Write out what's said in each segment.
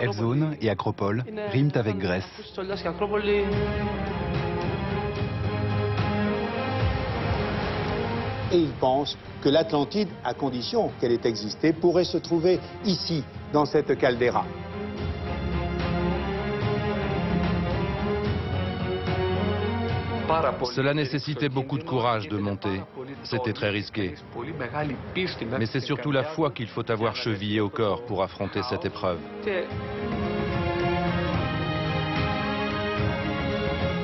Evzones et Acropole riment avec Grèce. Et ils pensent que l'Atlantide, à condition qu'elle ait existé, pourrait se trouver ici, dans cette caldeira. Cela nécessitait beaucoup de courage de monter. C'était très risqué. Mais c'est surtout la foi qu'il faut avoir chevillée au corps pour affronter cette épreuve.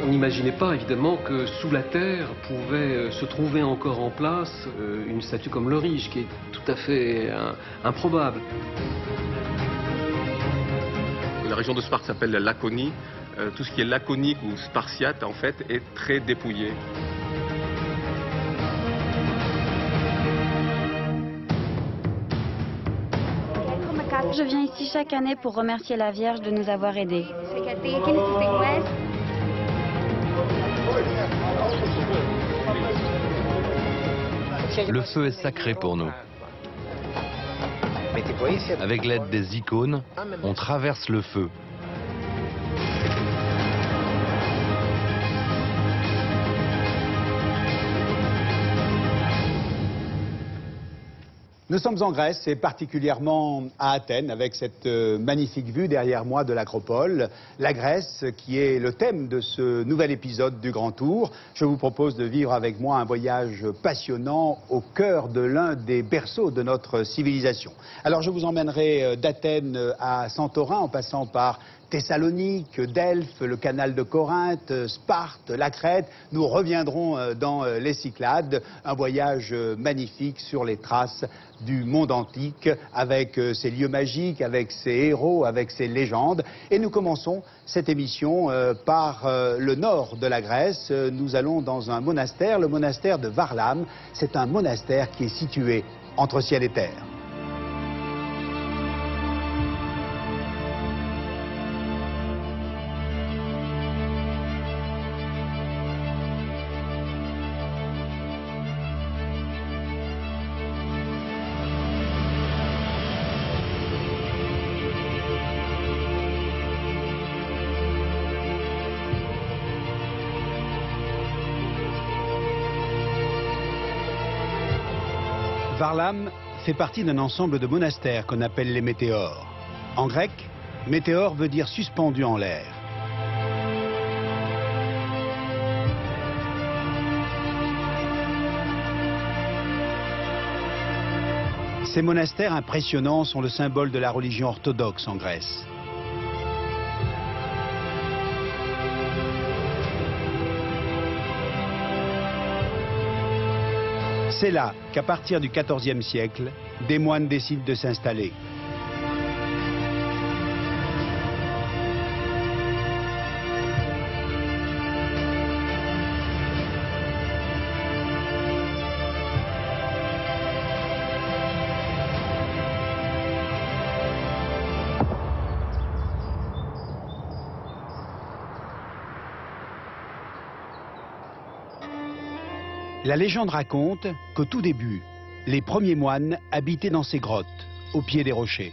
On n'imaginait pas, évidemment, que sous la terre pouvait se trouver encore en place une statue comme l'Aurige, qui est tout à fait improbable. La région de Sparte s'appelle la Laconie. Tout ce qui est laconique ou spartiate, en fait, est très dépouillé. Je viens ici chaque année pour remercier la Vierge de nous avoir aidés. Le feu est sacré pour nous. Avec l'aide des icônes, on traverse le feu. Nous sommes en Grèce et particulièrement à Athènes avec cette magnifique vue derrière moi de l'Acropole. La Grèce qui est le thème de ce nouvel épisode du Grand Tour. Je vous propose de vivre avec moi un voyage passionnant au cœur de l'un des berceaux de notre civilisation. Alors je vous emmènerai d'Athènes à Santorin en passant par Thessalonique, Delphes, le canal de Corinthe, Sparte, la Crète. Nous reviendrons dans les Cyclades, un voyage magnifique sur les traces du monde antique, avec ses lieux magiques, avec ses héros, avec ses légendes. Et nous commençons cette émission par le nord de la Grèce. Nous allons dans un monastère, le monastère de Varlaam. C'est un monastère qui est situé entre ciel et terre. Varlaam fait partie d'un ensemble de monastères qu'on appelle les météores. En grec, météore veut dire suspendu en l'air. Ces monastères impressionnants sont le symbole de la religion orthodoxe en Grèce. C'est là qu'à partir du XIVe siècle, des moines décident de s'installer. La légende raconte qu'au tout début, les premiers moines habitaient dans ces grottes, au pied des rochers.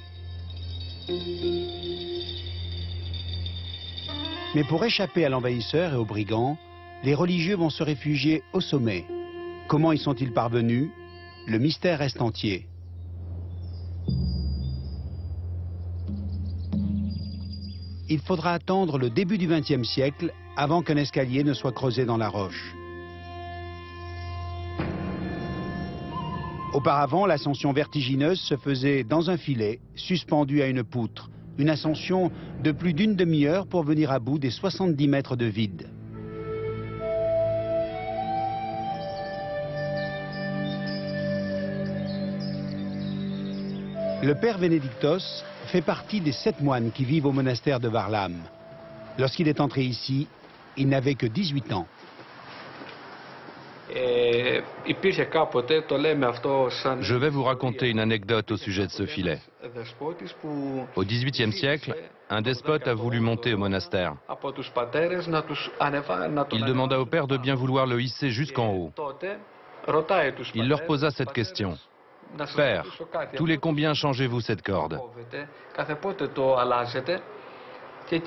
Mais pour échapper à l'envahisseur et aux brigands, les religieux vont se réfugier au sommet. Comment y sont-ils parvenus? Le mystère reste entier. Il faudra attendre le début du XXe siècle avant qu'un escalier ne soit creusé dans la roche. Auparavant, l'ascension vertigineuse se faisait dans un filet, suspendu à une poutre. Une ascension de plus d'une demi-heure pour venir à bout des 70 mètres de vide. Le père Vénédictos fait partie des 7 moines qui vivent au monastère de Varlaam. Lorsqu'il est entré ici, il n'avait que 18 ans. Je vais vous raconter une anecdote au sujet de ce filet. Au XVIIIe siècle, un despote a voulu monter au monastère. Il demanda au père de bien vouloir le hisser jusqu'en haut. Il leur posa cette question. Père, tous les combien changez-vous cette corde? Et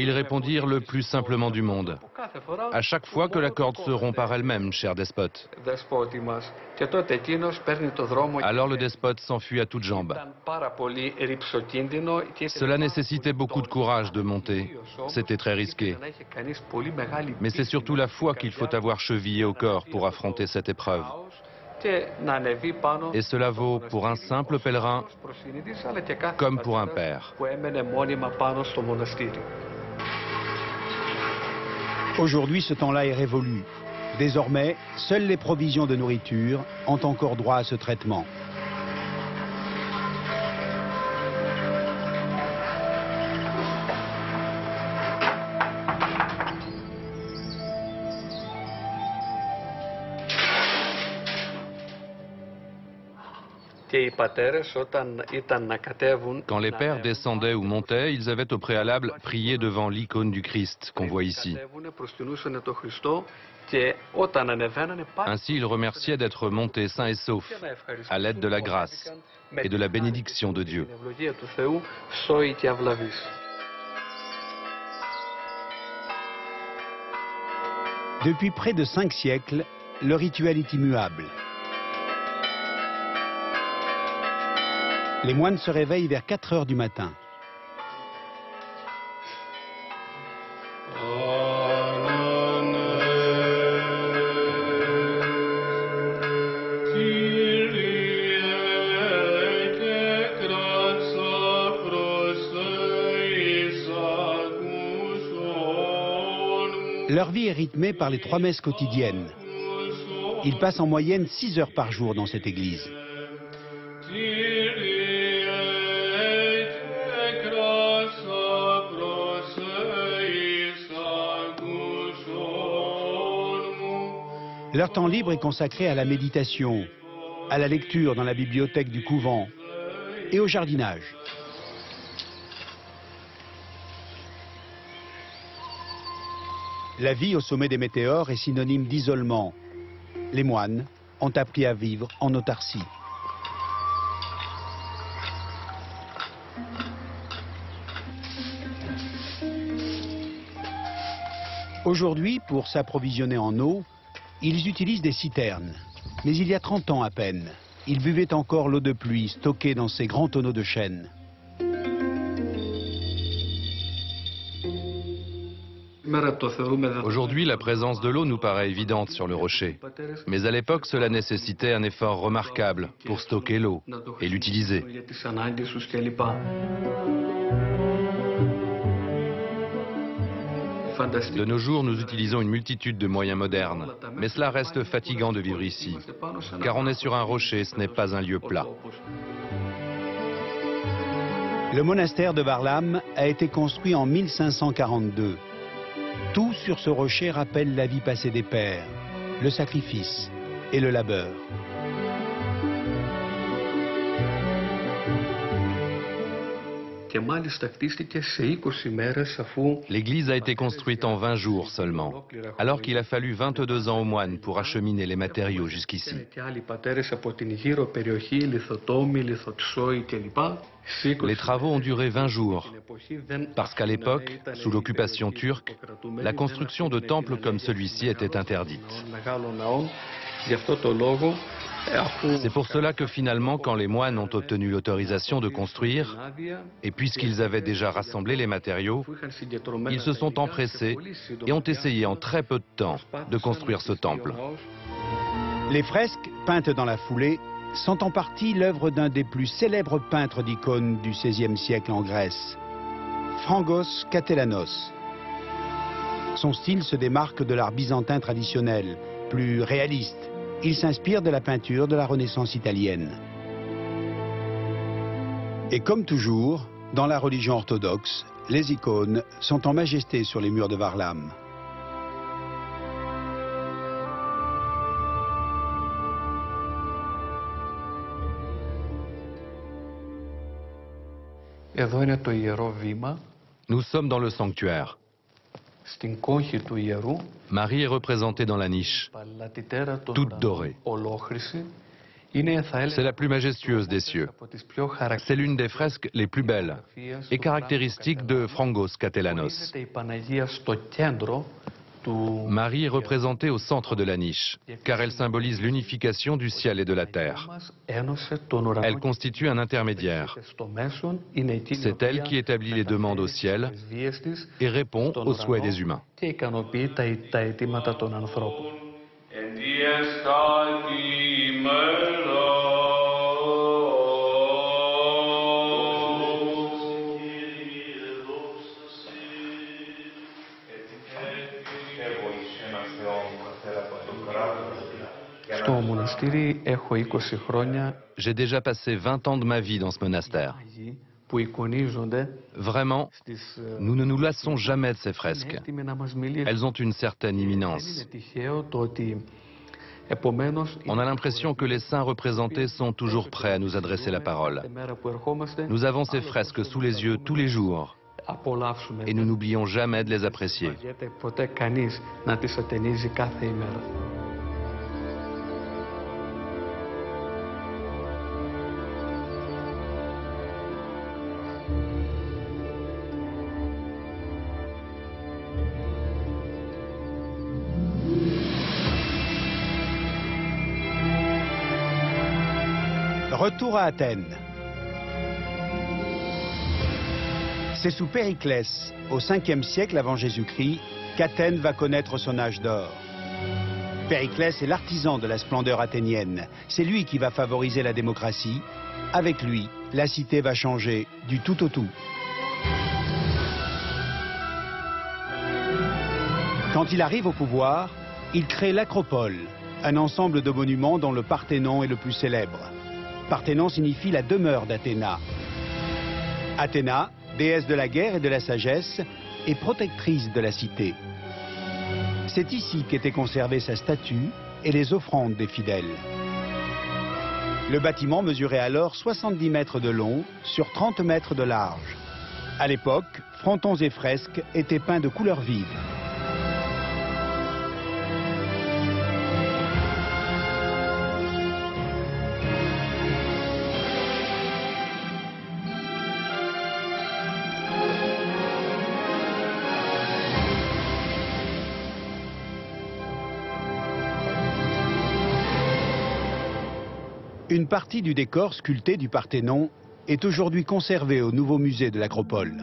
ils répondirent le plus simplement du monde. À chaque fois que la corde se rompt par elle-même, cher despote. Alors le despote s'enfuit à toutes jambes. Cela nécessitait beaucoup de courage de monter. C'était très risqué. Mais c'est surtout la foi qu'il faut avoir chevillée au corps pour affronter cette épreuve. Et cela vaut pour un simple pèlerin comme pour un père. Aujourd'hui, ce temps-là est révolu. Désormais, seules les provisions de nourriture ont encore droit à ce traitement. Quand les pères descendaient ou montaient, ils avaient au préalable prié devant l'icône du Christ qu'on voit ici. Ainsi, ils remerciaient d'être montés sains et saufs, à l'aide de la grâce et de la bénédiction de Dieu. Depuis près de 5 siècles, le rituel est immuable. Les moines se réveillent vers 4 heures du matin. Leur vie est rythmée par les 3 messes quotidiennes. Ils passent en moyenne 6 heures par jour dans cette église. Leur temps libre est consacré à la méditation, à la lecture dans la bibliothèque du couvent et au jardinage. La vie au sommet des météores est synonyme d'isolement. Les moines ont appris à vivre en autarcie. Aujourd'hui, pour s'approvisionner en eau, ils utilisent des citernes, mais il y a 30 ans à peine, ils buvaient encore l'eau de pluie stockée dans ces grands tonneaux de chêne. Aujourd'hui, la présence de l'eau nous paraît évidente sur le rocher, mais à l'époque, cela nécessitait un effort remarquable pour stocker l'eau et l'utiliser. De nos jours, nous utilisons une multitude de moyens modernes, mais cela reste fatigant de vivre ici, car on est sur un rocher, ce n'est pas un lieu plat. Le monastère de Varlaam a été construit en 1542. Tout sur ce rocher rappelle la vie passée des pères, le sacrifice et le labeur. L'église a été construite en 20 jours seulement, alors qu'il a fallu 22 ans aux moines pour acheminer les matériaux jusqu'ici. Les travaux ont duré 20 jours, parce qu'à l'époque, sous l'occupation turque, la construction de temples comme celui-ci était interdite. C'est pour cela que finalement, quand les moines ont obtenu l'autorisation de construire, et puisqu'ils avaient déjà rassemblé les matériaux, ils se sont empressés et ont essayé en très peu de temps de construire ce temple. Les fresques, peintes dans la foulée, sont en partie l'œuvre d'un des plus célèbres peintres d'icônes du XVIe siècle en Grèce, Frangos Catellanos. Son style se démarque de l'art byzantin traditionnel, plus réaliste. Il s'inspire de la peinture de la Renaissance italienne. Et comme toujours, dans la religion orthodoxe, les icônes sont en majesté sur les murs de Varlaam. Nous sommes dans le sanctuaire. Marie est représentée dans la niche, toute dorée. C'est la plus majestueuse des cieux. C'est l'une des fresques les plus belles et caractéristiques de Frangos Catellanos. Marie est représentée au centre de la niche, car elle symbolise l'unification du ciel et de la terre. Elle constitue un intermédiaire. C'est elle qui établit les demandes au ciel et répond aux souhaits des humains. J'ai déjà passé 20 ans de ma vie dans ce monastère. Vraiment, nous ne nous lassons jamais de ces fresques. Elles ont une certaine imminence. On a l'impression que les saints représentés sont toujours prêts à nous adresser la parole. Nous avons ces fresques sous les yeux tous les jours et nous n'oublions jamais de les apprécier. Retour à Athènes. C'est sous Périclès, au 5e siècle avant Jésus-Christ, qu'Athènes va connaître son âge d'or. Périclès est l'artisan de la splendeur athénienne. C'est lui qui va favoriser la démocratie. Avec lui, la cité va changer du tout au tout. Quand il arrive au pouvoir, il crée l'Acropole, un ensemble de monuments dont le Parthénon est le plus célèbre. Parthénon signifie la demeure d'Athéna. Athéna, déesse de la guerre et de la sagesse, est protectrice de la cité. C'est ici qu'était conservée sa statue et les offrandes des fidèles. Le bâtiment mesurait alors 70 mètres de long sur 30 mètres de large. À l'époque, frontons et fresques étaient peints de couleurs vives. Une partie du décor sculpté du Parthénon est aujourd'hui conservée au nouveau musée de l'Acropole.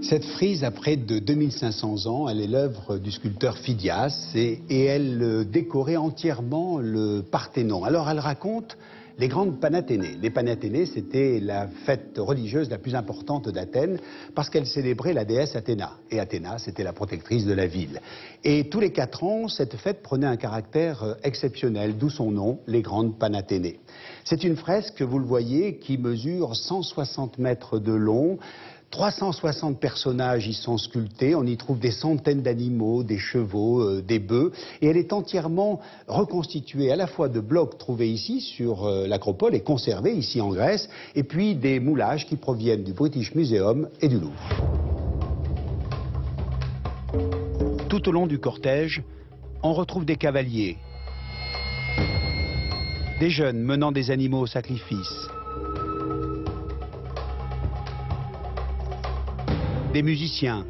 Cette frise a près de 2500 ans, elle est l'œuvre du sculpteur Phidias et elle décorait entièrement le Parthénon. Alors elle raconte les grandes Panathénées. Les Panathénées, c'était la fête religieuse la plus importante d'Athènes parce qu'elle célébrait la déesse Athéna. Et Athéna, c'était la protectrice de la ville. Et tous les 4 ans, cette fête prenait un caractère exceptionnel, d'où son nom, les grandes Panathénées. C'est une fresque, vous le voyez, qui mesure 160 mètres de long. 360 personnages y sont sculptés, on y trouve des centaines d'animaux, des chevaux, des bœufs, et elle est entièrement reconstituée à la fois de blocs trouvés ici sur l'Acropole et conservés ici en Grèce, et puis des moulages qui proviennent du British Museum et du Louvre. Tout au long du cortège, on retrouve des cavaliers, des jeunes menant des animaux au sacrifice, des musiciens,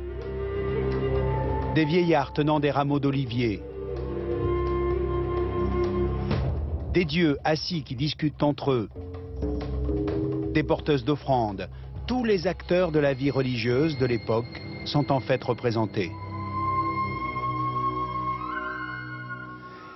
des vieillards tenant des rameaux d'olivier, des dieux assis qui discutent entre eux, des porteuses d'offrandes. Tous les acteurs de la vie religieuse de l'époque sont en fait représentés.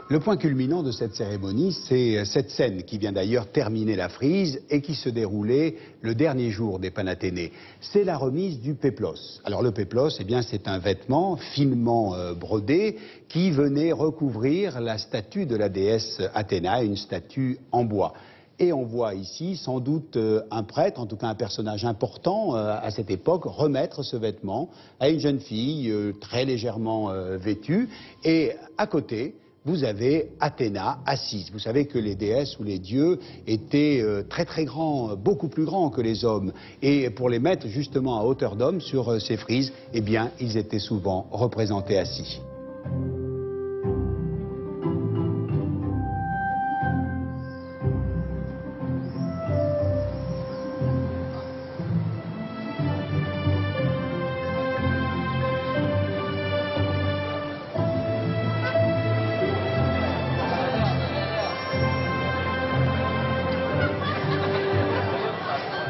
Le point culminant de cette cérémonie, c'est cette scène qui vient d'ailleurs terminer la frise et qui se déroulait le dernier jour des Panathénées. C'est la remise du Péplos. Alors le Péplos, eh bien, c'est un vêtement finement brodé qui venait recouvrir la statue de la déesse Athéna, une statue en bois. Et on voit ici sans doute un prêtre, en tout cas un personnage important à cette époque, remettre ce vêtement à une jeune fille très légèrement vêtue et à côté, vous avez Athéna assise. Vous savez que les déesses ou les dieux étaient très très grands, beaucoup plus grands que les hommes. Et pour les mettre justement à hauteur d'homme sur ces frises, eh bien, ils étaient souvent représentés assis.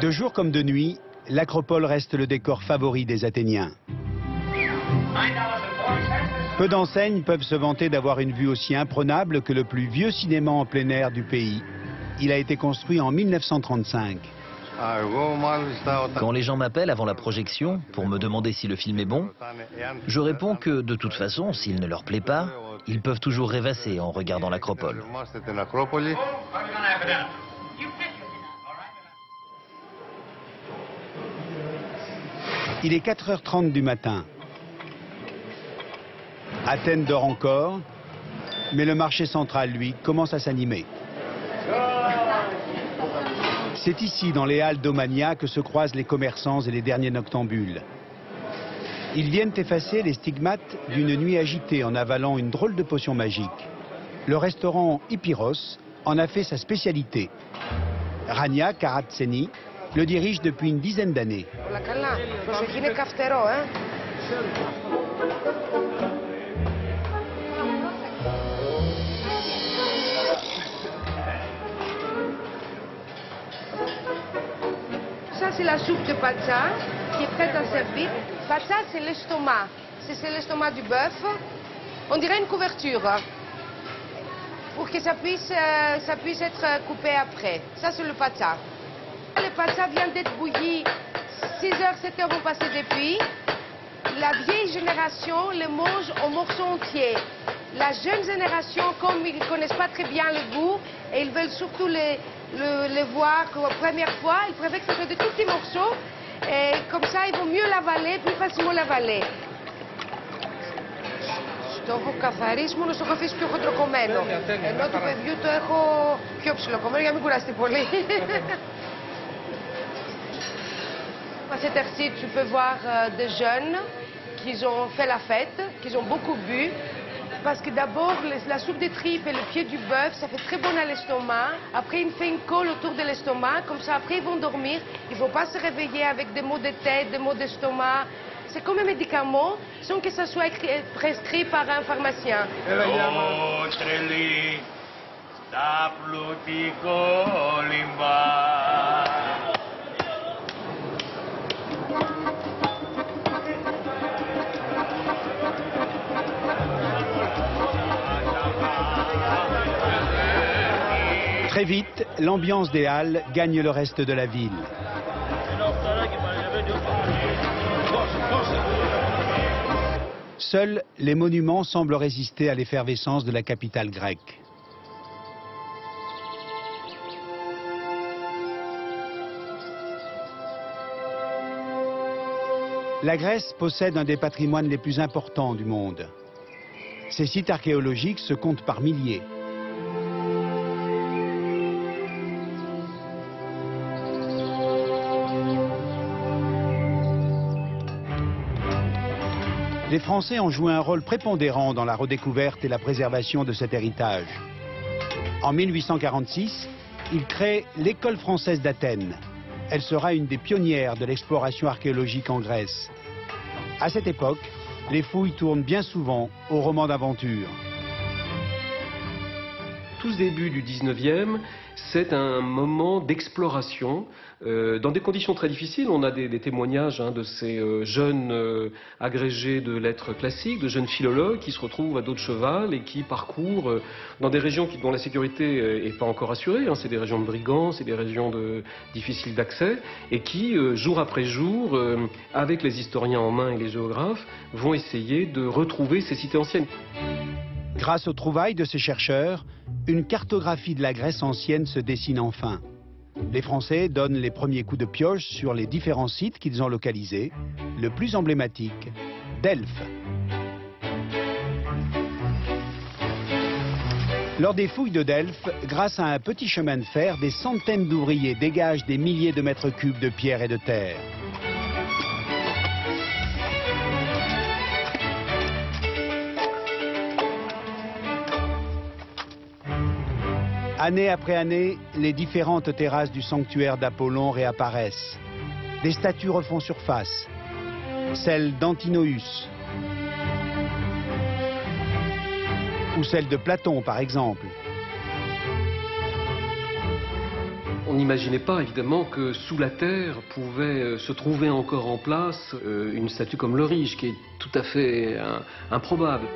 De jour comme de nuit, l'acropole reste le décor favori des Athéniens. Peu d'enseignes peuvent se vanter d'avoir une vue aussi imprenable que le plus vieux cinéma en plein air du pays. Il a été construit en 1935. Quand les gens m'appellent avant la projection pour me demander si le film est bon, je réponds que de toute façon, s'il ne leur plaît pas, ils peuvent toujours rêvasser en regardant l'acropole. Il est 4h30 du matin. Athènes dort encore, mais le marché central, lui, commence à s'animer. C'est ici, dans les halles d'Omania, que se croisent les commerçants et les derniers noctambules. Ils viennent effacer les stigmates d'une nuit agitée en avalant une drôle de potion magique. Le restaurant Ipyros en a fait sa spécialité. Rania Karatseni le dirige depuis une dizaine d'années. Ça, c'est la soupe de patsa qui est prête à servir. Patsa, c'est l'estomac. C'est l'estomac du bœuf. On dirait une couverture pour que ça puisse être coupé après. Ça, c'est le patsa. Le patsa vient d'être bouilli, 6 heures, 7 heures ont passé depuis. La vieille génération le mange en morceaux entiers. La jeune génération, comme ils ne connaissent pas très bien le goût, et ils veulent surtout le voir pour la première fois, ils préfèrent que ce soit de tout petits morceaux, et comme ça ils vont mieux l'avaler, plus facilement l'avaler. Το έχω καθαρίσει μόνο στο έχω αφήσει πιο χοντροκομμένο. Ενώ του παιδιού το έχω πιο ψηλοκομμένο για να μην κουραστεί πολύ. À cette heure-ci, tu peux voir des jeunes qui ont fait la fête, qui ont beaucoup bu. Parce que d'abord, la soupe des tripes et le pied du bœuf, ça fait très bon à l'estomac. Après, il fait une colle autour de l'estomac. Comme ça, après, ils vont dormir. Il ne faut pas se réveiller avec des maux de tête, des maux d'estomac. C'est comme un médicament, sans que ça soit prescrit par un pharmacien. Très vite, l'ambiance des halles gagne le reste de la ville. Seuls les monuments semblent résister à l'effervescence de la capitale grecque. La Grèce possède un des patrimoines les plus importants du monde. Ces sites archéologiques se comptent par milliers. Les Français ont joué un rôle prépondérant dans la redécouverte et la préservation de cet héritage. En 1846, ils créent l'École française d'Athènes. Elle sera une des pionnières de l'exploration archéologique en Grèce. À cette époque, les fouilles tournent bien souvent aux romans d'aventure. Tout ce début du 19e, c'est un moment d'exploration dans des conditions très difficiles. On a des témoignages de ces jeunes agrégés de lettres classiques, de jeunes philologues qui se retrouvent à dos de cheval et qui parcourent dans des régions dont la sécurité n'est pas encore assurée. C'est des régions de brigands, c'est des régions difficiles d'accès et qui, jour après jour, avec les historiens en main et les géographes, vont essayer de retrouver ces cités anciennes. Grâce aux trouvailles de ces chercheurs, une cartographie de la Grèce ancienne se dessine enfin. Les Français donnent les premiers coups de pioche sur les différents sites qu'ils ont localisés, le plus emblématique, Delphes. Lors des fouilles de Delphes, grâce à un petit chemin de fer, des centaines d'ouvriers dégagent des milliers de mètres cubes de pierre et de terre. Année après année, les différentes terrasses du sanctuaire d'Apollon réapparaissent. Des statues refont surface. Celle d'Antinoüs. Ou celle de Platon, par exemple. On n'imaginait pas, évidemment, que sous la terre pouvait se trouver encore en place une statue comme l'Aurige, qui est tout à fait improbable.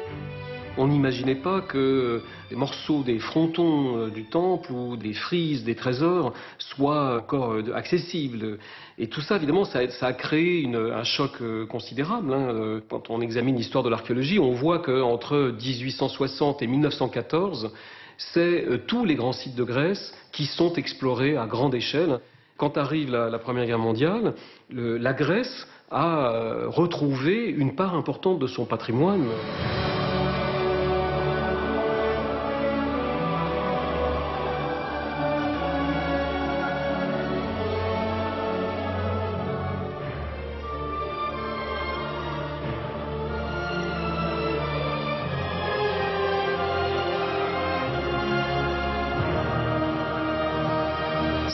On n'imaginait pas que des morceaux des frontons du temple ou des frises, des trésors soient encore accessibles. Et tout ça, évidemment, ça a créé un choc considérable. Hein. Quand on examine l'histoire de l'archéologie, on voit qu'entre 1860 et 1914, c'est tous les grands sites de Grèce qui sont explorés à grande échelle. Quand arrive la Première Guerre mondiale, la Grèce a retrouvé une part importante de son patrimoine.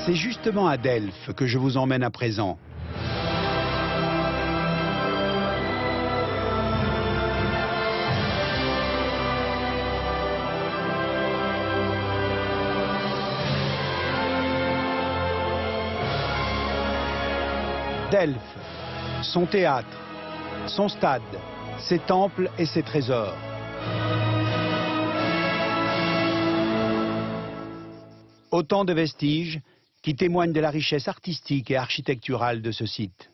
C'est justement à Delphes que je vous emmène à présent. Delphes, son théâtre, son stade, ses temples et ses trésors. Autant de vestiges qui témoigne de la richesse artistique et architecturale de ce site.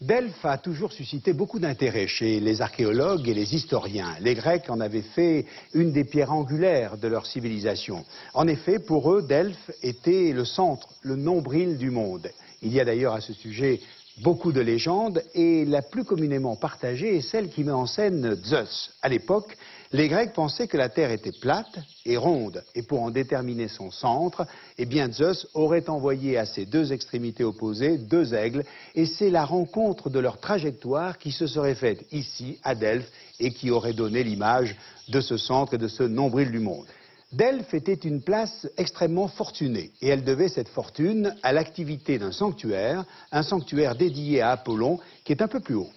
Delphes a toujours suscité beaucoup d'intérêt chez les archéologues et les historiens. Les Grecs en avaient fait une des pierres angulaires de leur civilisation. En effet, pour eux, Delphes était le centre, le nombril du monde. Il y a d'ailleurs à ce sujet beaucoup de légendes, et la plus communément partagée est celle qui met en scène Zeus. À l'époque, les Grecs pensaient que la Terre était plate et ronde, et pour en déterminer son centre, eh bien Zeus aurait envoyé à ses deux extrémités opposées deux aigles, et c'est la rencontre de leur trajectoire qui se serait faite ici, à Delphes, et qui aurait donné l'image de ce centre et de ce nombril du monde. Delphes était une place extrêmement fortunée et elle devait cette fortune à l'activité d'un sanctuaire, dédié à Apollon qui est un peu plus haut.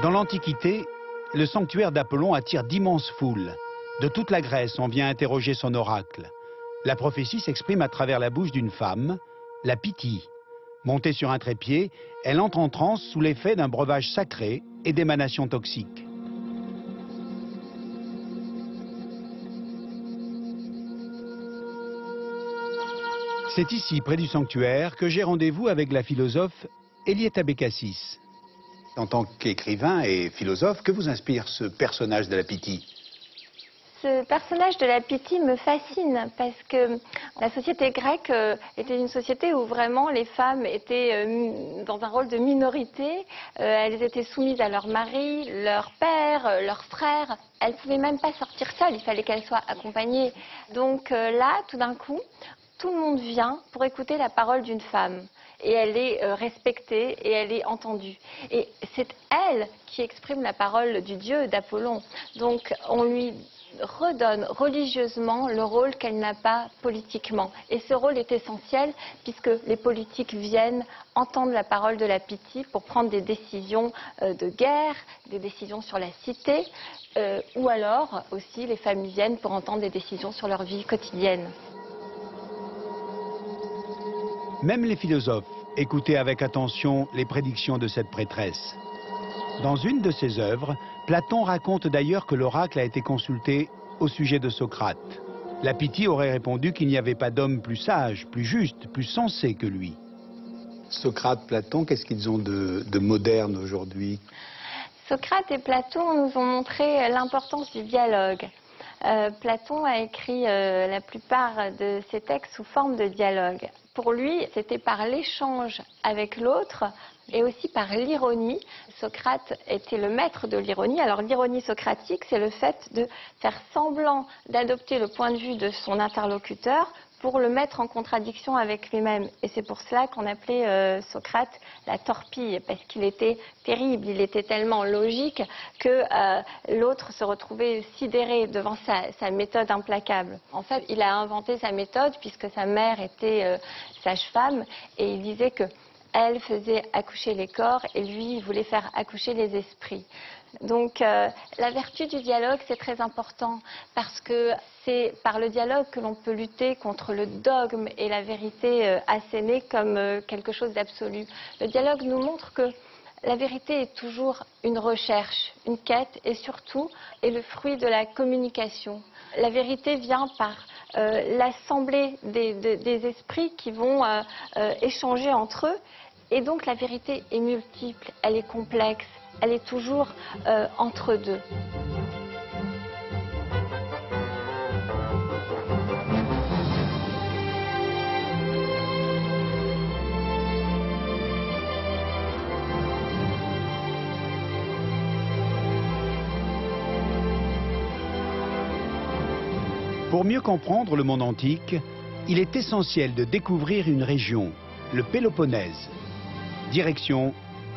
Dans l'Antiquité, le sanctuaire d'Apollon attire d'immenses foules. De toute la Grèce, on vient interroger son oracle. La prophétie s'exprime à travers la bouche d'une femme, la Pythie. Montée sur un trépied, elle entre en transe sous l'effet d'un breuvage sacré et d'émanations toxiques. C'est ici, près du sanctuaire, que j'ai rendez-vous avec la philosophe Elietta Bekassis. En tant qu'écrivain et philosophe, que vous inspire ce personnage de la Pythie? Ce personnage de la Pythie me fascine parce que la société grecque était une société où vraiment les femmes étaient dans un rôle de minorité. Elles étaient soumises à leur mari, leur père, leur frère. Elles ne pouvaient même pas sortir seules, il fallait qu'elles soient accompagnées. Donc là, tout d'un coup, tout le monde vient pour écouter la parole d'une femme. Et elle est respectée et elle est entendue. Et c'est elle qui exprime la parole du dieu d'Apollon. Donc on lui redonne religieusement le rôle qu'elle n'a pas politiquement. Et ce rôle est essentiel puisque les politiques viennent entendre la parole de la Pythie pour prendre des décisions de guerre, des décisions sur la cité, ou alors aussi les familles viennent pour entendre des décisions sur leur vie quotidienne. Même les philosophes écoutaient avec attention les prédictions de cette prêtresse. Dans une de ses œuvres, Platon raconte d'ailleurs que l'oracle a été consulté au sujet de Socrate. La Pythie aurait répondu qu'il n'y avait pas d'homme plus sage, plus juste, plus sensé que lui. Socrate, Platon, qu'est-ce qu'ils ont de moderne aujourd'hui? Socrate et Platon nous ont montré l'importance du dialogue. Platon a écrit la plupart de ses textes sous forme de dialogue. Pour lui, c'était par l'échange avec l'autre et aussi par l'ironie. Socrate était le maître de l'ironie. Alors l'ironie socratique, c'est le fait de faire semblant d'adopter le point de vue de son interlocuteur pour le mettre en contradiction avec lui-même. Et c'est pour cela qu'on appelait Socrate la torpille, parce qu'il était terrible, il était tellement logique que l'autre se retrouvait sidéré devant sa méthode implacable. En fait, il a inventé sa méthode puisque sa mère était sage-femme et il disait que elle faisait accoucher les corps et lui, il voulait faire accoucher les esprits. Donc la vertu du dialogue, c'est très important parce que c'est par le dialogue que l'on peut lutter contre le dogme et la vérité assénée comme quelque chose d'absolu. Le dialogue nous montre que la vérité est toujours une recherche, une quête et surtout est le fruit de la communication. La vérité vient par l'assemblée des esprits qui vont échanger entre eux. Et donc la vérité est multiple, elle est complexe, elle est toujours entre deux. Pour mieux comprendre le monde antique, il est essentiel de découvrir une région, le Péloponnèse. Direction,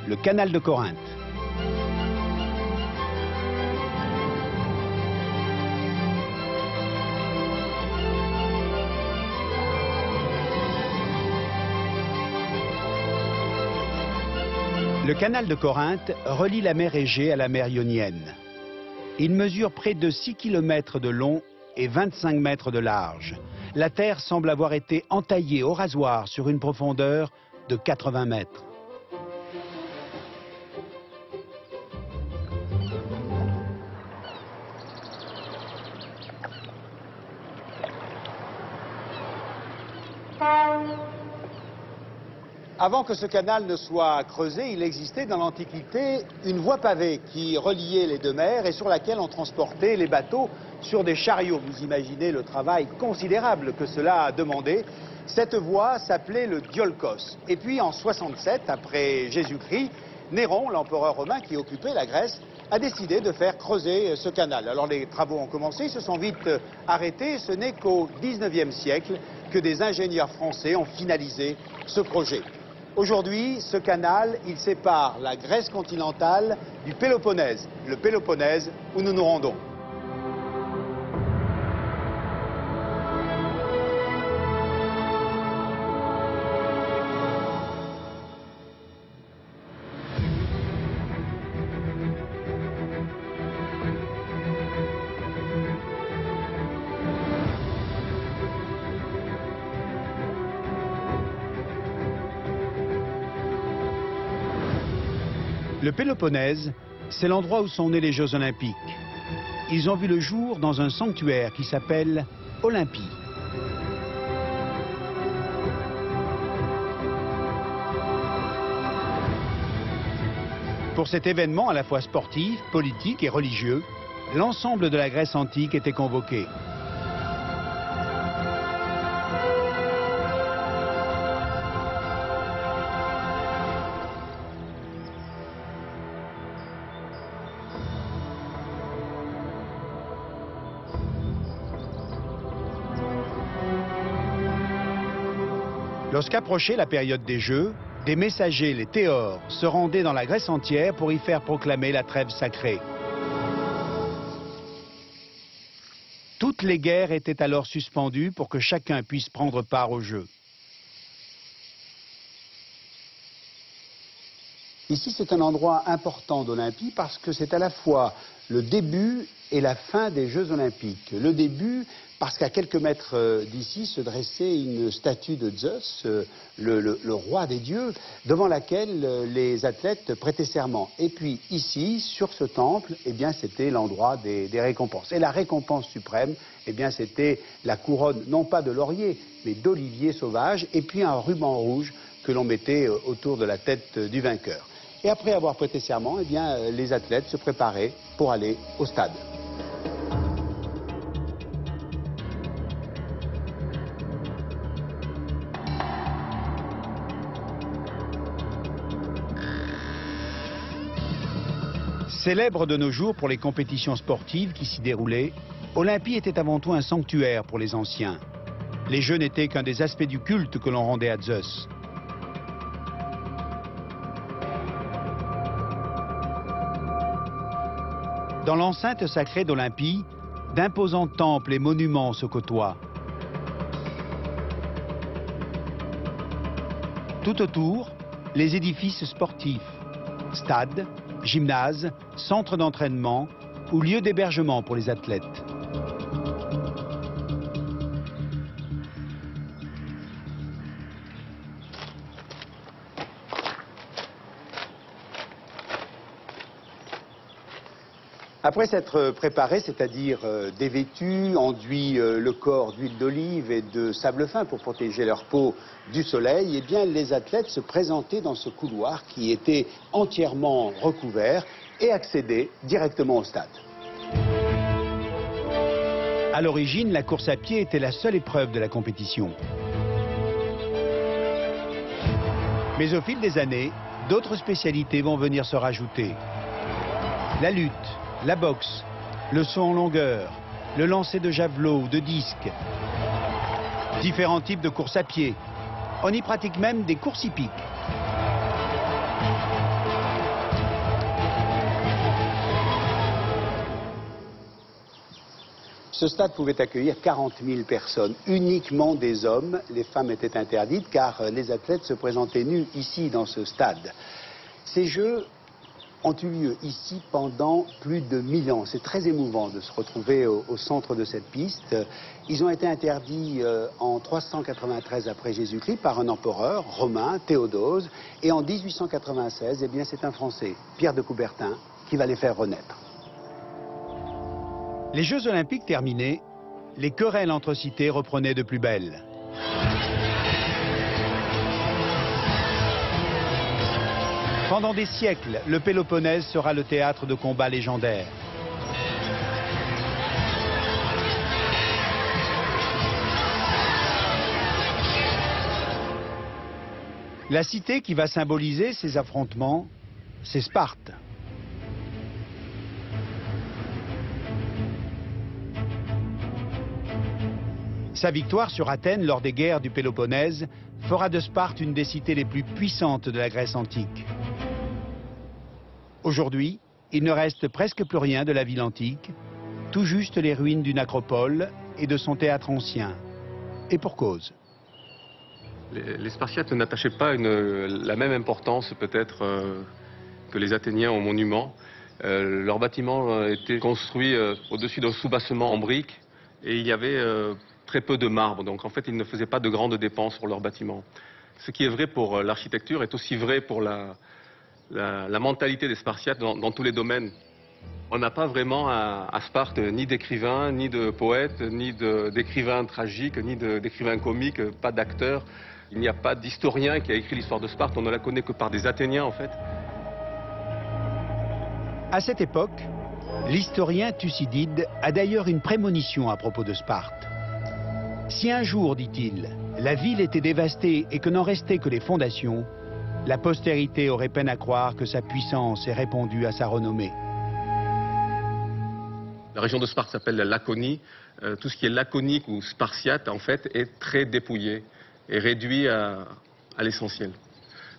le canal de Corinthe. Le canal de Corinthe relie la mer Égée à la mer Ionienne. Il mesure près de 6 km de long et 25 mètres de large. La terre semble avoir été entaillée au rasoir sur une profondeur de 80 mètres. Avant que ce canal ne soit creusé, il existait dans l'Antiquité une voie pavée qui reliait les deux mers et sur laquelle on transportait les bateaux sur des chariots. Vous imaginez le travail considérable que cela a demandé. Cette voie s'appelait le Diolkos. Et puis en 67, après Jésus-Christ, Néron, l'empereur romain qui occupait la Grèce, a décidé de faire creuser ce canal. Alors les travaux ont commencé, ils se sont vite arrêtés. Ce n'est qu'au 19e siècle que des ingénieurs français ont finalisé ce projet. Aujourd'hui, ce canal, il sépare la Grèce continentale du Péloponnèse, le Péloponnèse où nous nous rendons. Le Péloponnèse, c'est l'endroit où sont nés les Jeux Olympiques. Ils ont vu le jour dans un sanctuaire qui s'appelle Olympie. Pour cet événement à la fois sportif, politique et religieux, l'ensemble de la Grèce antique était convoqué. Lorsqu'approchait la période des Jeux, des messagers, les théors, se rendaient dans la Grèce entière pour y faire proclamer la trêve sacrée. Toutes les guerres étaient alors suspendues pour que chacun puisse prendre part aux Jeux. Ici, c'est un endroit important d'Olympie parce que c'est à la fois le début et la fin des Jeux Olympiques. Le début... parce qu'à quelques mètres d'ici se dressait une statue de Zeus, le roi des dieux, devant laquelle les athlètes prêtaient serment. Et puis ici, sur ce temple, eh bien c'était l'endroit des récompenses. Et la récompense suprême, eh bien c'était la couronne, non pas de laurier, mais d'olivier sauvage, et puis un ruban rouge que l'on mettait autour de la tête du vainqueur. Et après avoir prêté serment, eh bien, les athlètes se préparaient pour aller au stade. Célèbre de nos jours pour les compétitions sportives qui s'y déroulaient, Olympie était avant tout un sanctuaire pour les anciens. Les jeux n'étaient qu'un des aspects du culte que l'on rendait à Zeus. Dans l'enceinte sacrée d'Olympie, d'imposants temples et monuments se côtoient. Tout autour, les édifices sportifs, stades, gymnases, centres d'entraînement ou lieux d'hébergement pour les athlètes. Après s'être préparé, c'est-à-dire dévêtu, enduit le corps d'huile d'olive et de sable fin pour protéger leur peau du soleil, eh bien, les athlètes se présentaient dans ce couloir qui était entièrement recouvert et accédaient directement au stade. À l'origine, la course à pied était la seule épreuve de la compétition. Mais au fil des années, d'autres spécialités vont venir se rajouter. La lutte, la boxe, le saut en longueur, le lancer de javelot ou de disque, différents types de courses à pied. On y pratique même des courses hippiques. Ce stade pouvait accueillir 40 000 personnes, uniquement des hommes. Les femmes étaient interdites car les athlètes se présentaient nus ici dans ce stade. Ces jeux ont eu lieu ici pendant plus de 1000 ans. C'est très émouvant de se retrouver au centre de cette piste. Ils ont été interdits en 393 après Jésus-Christ par un empereur romain, Théodose, et en 1896, eh bien, c'est un Français, Pierre de Coubertin, qui va les faire renaître. Les Jeux olympiques terminés, les querelles entre cités reprenaient de plus belle. Pendant des siècles, le Péloponnèse sera le théâtre de combats légendaires. La cité qui va symboliser ces affrontements, c'est Sparte. Sa victoire sur Athènes lors des guerres du Péloponnèse fera de Sparte une des cités les plus puissantes de la Grèce antique. Aujourd'hui, il ne reste presque plus rien de la ville antique, tout juste les ruines d'une acropole et de son théâtre ancien. Et pour cause. Les Spartiates n'attachaient pas la même importance peut-être que les Athéniens aux monuments. Leurs bâtiments étaient construits au-dessus d'un soubassement en briques et il y avait très peu de marbre. Donc en fait, ils ne faisaient pas de grandes dépenses pour leurs bâtiments. Ce qui est vrai pour l'architecture est aussi vrai pour la mentalité des Spartiates dans tous les domaines. On n'a pas vraiment à Sparte ni d'écrivains, ni de poètes, ni d'écrivains tragiques, ni d'écrivains comiques, pas d'acteurs. Il n'y a pas d'historien qui a écrit l'histoire de Sparte, on ne la connaît que par des Athéniens en fait. À cette époque, l'historien Thucydide a d'ailleurs une prémonition à propos de Sparte. Si un jour, dit-il, la ville était dévastée et que n'en restaient que les fondations, la postérité aurait peine à croire que sa puissance ait répondu à sa renommée. La région de Sparte s'appelle la Laconie. Tout ce qui est laconique ou spartiate, en fait, est très dépouillé et réduit à l'essentiel.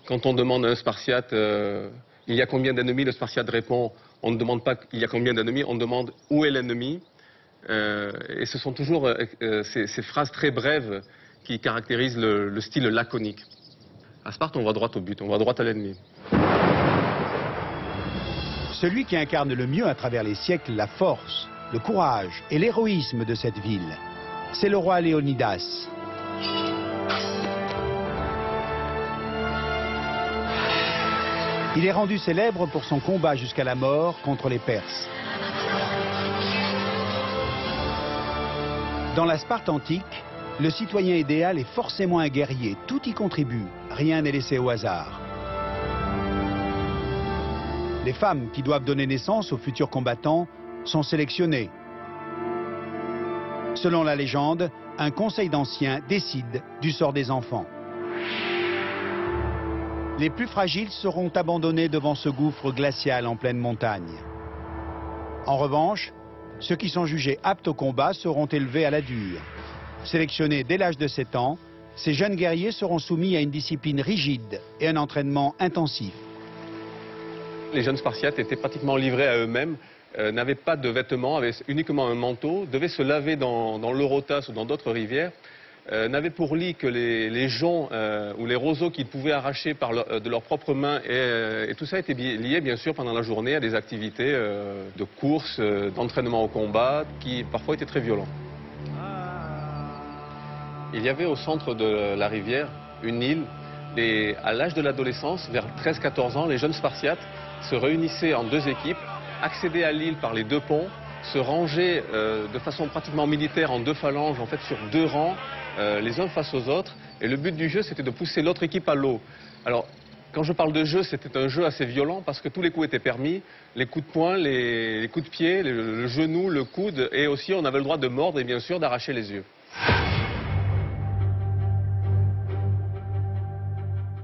Quand on demande à un spartiate il y a combien d'ennemis, le spartiate répond on ne demande pas il y a combien d'ennemis, on demande où est l'ennemi. Et ce sont toujours ces phrases très brèves qui caractérisent le style laconique. À Sparte, on va droit au but, on va droit à l'ennemi. Celui qui incarne le mieux à travers les siècles la force, le courage et l'héroïsme de cette ville, c'est le roi Léonidas. Il est rendu célèbre pour son combat jusqu'à la mort contre les Perses. Dans la Sparte antique, Le citoyen idéal est forcément un guerrier, tout y contribue, rien n'est laissé au hasard. Les femmes qui doivent donner naissance aux futurs combattants sont sélectionnées. Selon la légende, un conseil d'anciens décide du sort des enfants. Les plus fragiles seront abandonnés devant ce gouffre glacial en pleine montagne. En revanche, ceux qui sont jugés aptes au combat seront élevés à la dure. Sélectionnés dès l'âge de 7 ans, ces jeunes guerriers seront soumis à une discipline rigide et un entraînement intensif. Les jeunes Spartiates étaient pratiquement livrés à eux-mêmes, n'avaient pas de vêtements, avaient uniquement un manteau, devaient se laver dans l'Eurotas ou dans d'autres rivières, n'avaient pour lit que les joncs ou les roseaux qu'ils pouvaient arracher de leurs propres mains. Et tout ça était lié, bien sûr, pendant la journée à des activités de course, d'entraînement au combat, qui parfois étaient très violents. Il y avait au centre de la rivière une île, et à l'âge de l'adolescence, vers 13-14 ans, les jeunes Spartiates se réunissaient en deux équipes, accédaient à l'île par les deux ponts, se rangeaient de façon pratiquement militaire en deux phalanges, en fait sur deux rangs, les uns face aux autres, et le but du jeu c'était de pousser l'autre équipe à l'eau. Alors, quand je parle de jeu, c'était un jeu assez violent parce que tous les coups étaient permis, les coups de poing, les coups de pied, le genou, le coude, et aussi on avait le droit de mordre et bien sûr d'arracher les yeux.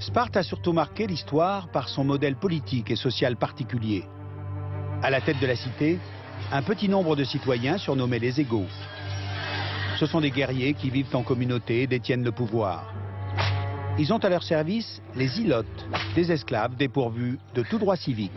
Sparte a surtout marqué l'histoire par son modèle politique et social particulier. À la tête de la cité, un petit nombre de citoyens surnommés les égaux. Ce sont des guerriers qui vivent en communauté et détiennent le pouvoir. Ils ont à leur service les ilotes, des esclaves dépourvus de tout droit civique.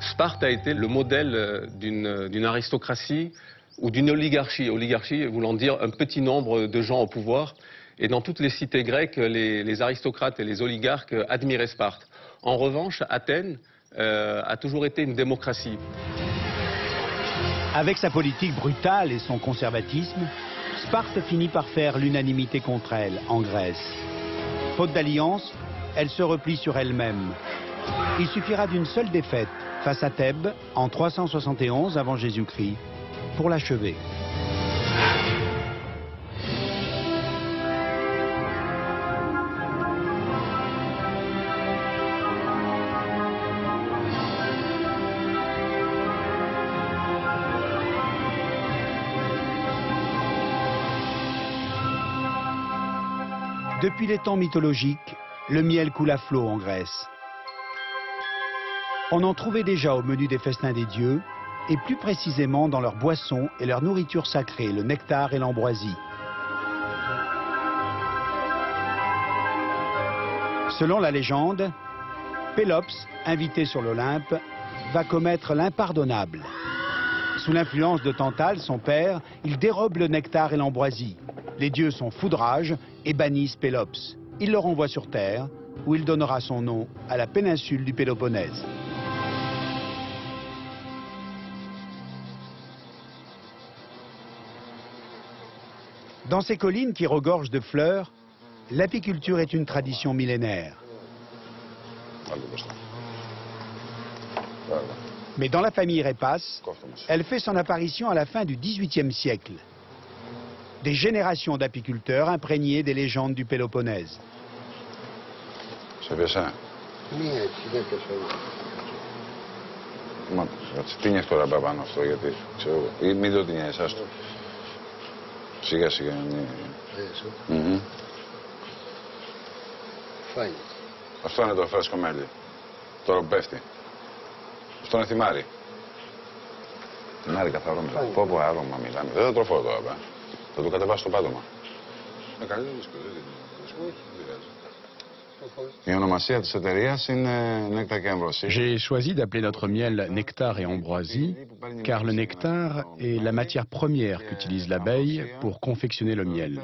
Sparte a été le modèle d'une aristocratie ou d'une oligarchie. Oligarchie voulant dire un petit nombre de gens au pouvoir. Et dans toutes les cités grecques, les aristocrates et les oligarques admiraient Sparte. En revanche, Athènes a toujours été une démocratie. Avec sa politique brutale et son conservatisme, Sparte finit par faire l'unanimité contre elle en Grèce. Faute d'alliance, elle se replie sur elle-même. Il suffira d'une seule défaite face à Thèbes en 371 avant Jésus-Christ pour l'achever. Depuis les temps mythologiques, le miel coule à flot en Grèce. On en trouvait déjà au menu des festins des dieux, et plus précisément dans leurs boissons et leur nourriture sacrée, le nectar et l'ambroisie. Selon la légende, Pélops, invité sur l'Olympe, va commettre l'impardonnable. Sous l'influence de Tantale, son père, il dérobe le nectar et l'ambroisie. Les dieux sont fous de rage et bannissent Pélops. Il le renvoie sur Terre, où il donnera son nom à la péninsule du Péloponnèse. Dans ces collines qui regorgent de fleurs, l'apiculture est une tradition millénaire. Mais dans la famille Répas, elle fait son apparition à la fin du XVIIIe siècle. Des générations d'apiculteurs imprégnés des légendes du Péloponnèse. J'ai choisi d'appeler notre miel nectar et ambroisie, car le nectar est la matière première qu'utilise l'abeille pour confectionner le miel.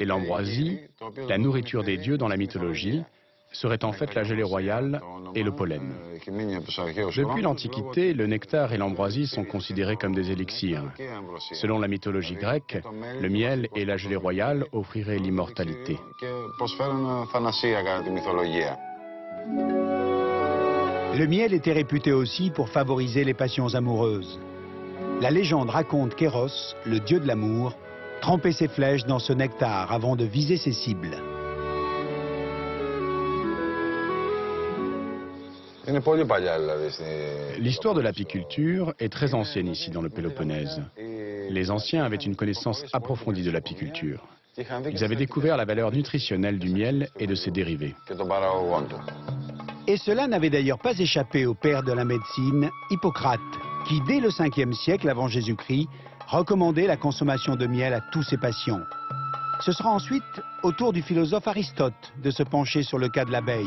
Et l'ambroisie, la nourriture des dieux dans la mythologie, serait en fait la gelée royale et le pollen. Depuis l'Antiquité, le nectar et l'ambroisie sont considérés comme des élixirs. Selon la mythologie grecque, le miel et la gelée royale offriraient l'immortalité. Le miel était réputé aussi pour favoriser les passions amoureuses. La légende raconte qu'Eros, le dieu de l'amour, tremper ses flèches dans ce nectar avant de viser ses cibles. L'histoire de l'apiculture est très ancienne ici dans le Péloponnèse. Les anciens avaient une connaissance approfondie de l'apiculture. Ils avaient découvert la valeur nutritionnelle du miel et de ses dérivés. Et cela n'avait d'ailleurs pas échappé au père de la médecine, Hippocrate, qui dès le 5e siècle avant Jésus-Christ recommandait la consommation de miel à tous ses patients. Ce sera ensuite au tour du philosophe Aristote de se pencher sur le cas de l'abeille.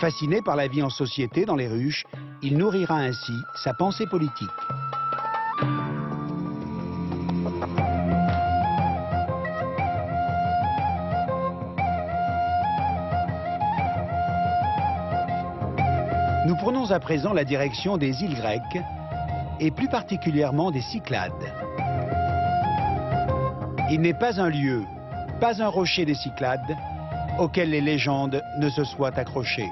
Fasciné par la vie en société dans les ruches, il nourrira ainsi sa pensée politique. Nous prenons à présent la direction des îles grecques, et plus particulièrement des Cyclades. Il n'est pas un lieu, pas un rocher des Cyclades, auquel les légendes ne se soient accrochées.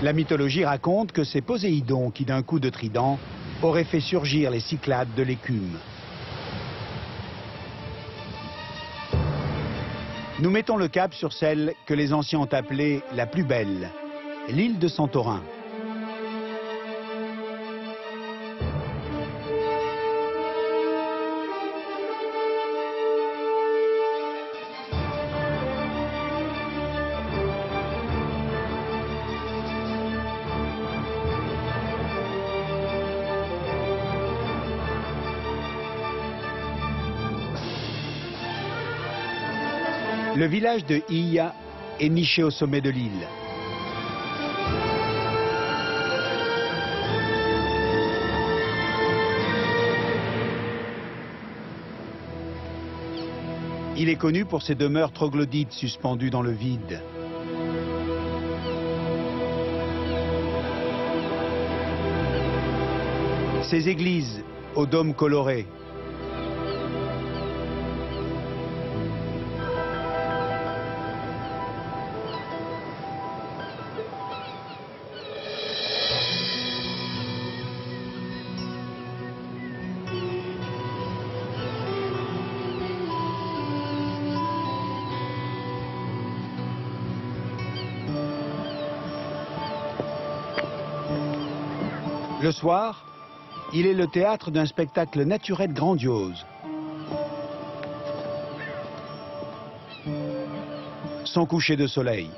La mythologie raconte que c'est Poséidon qui, d'un coup de trident, aurait fait surgir les Cyclades de l'écume. Nous mettons le cap sur celle que les anciens ont appelée la plus belle, l'île de Santorin. Le village de Ia est niché au sommet de l'île. Il est connu pour ses demeures troglodytes suspendues dans le vide. Ses églises aux dômes colorés. Le soir, il est le théâtre d'un spectacle naturel grandiose. Sans coucher de soleil.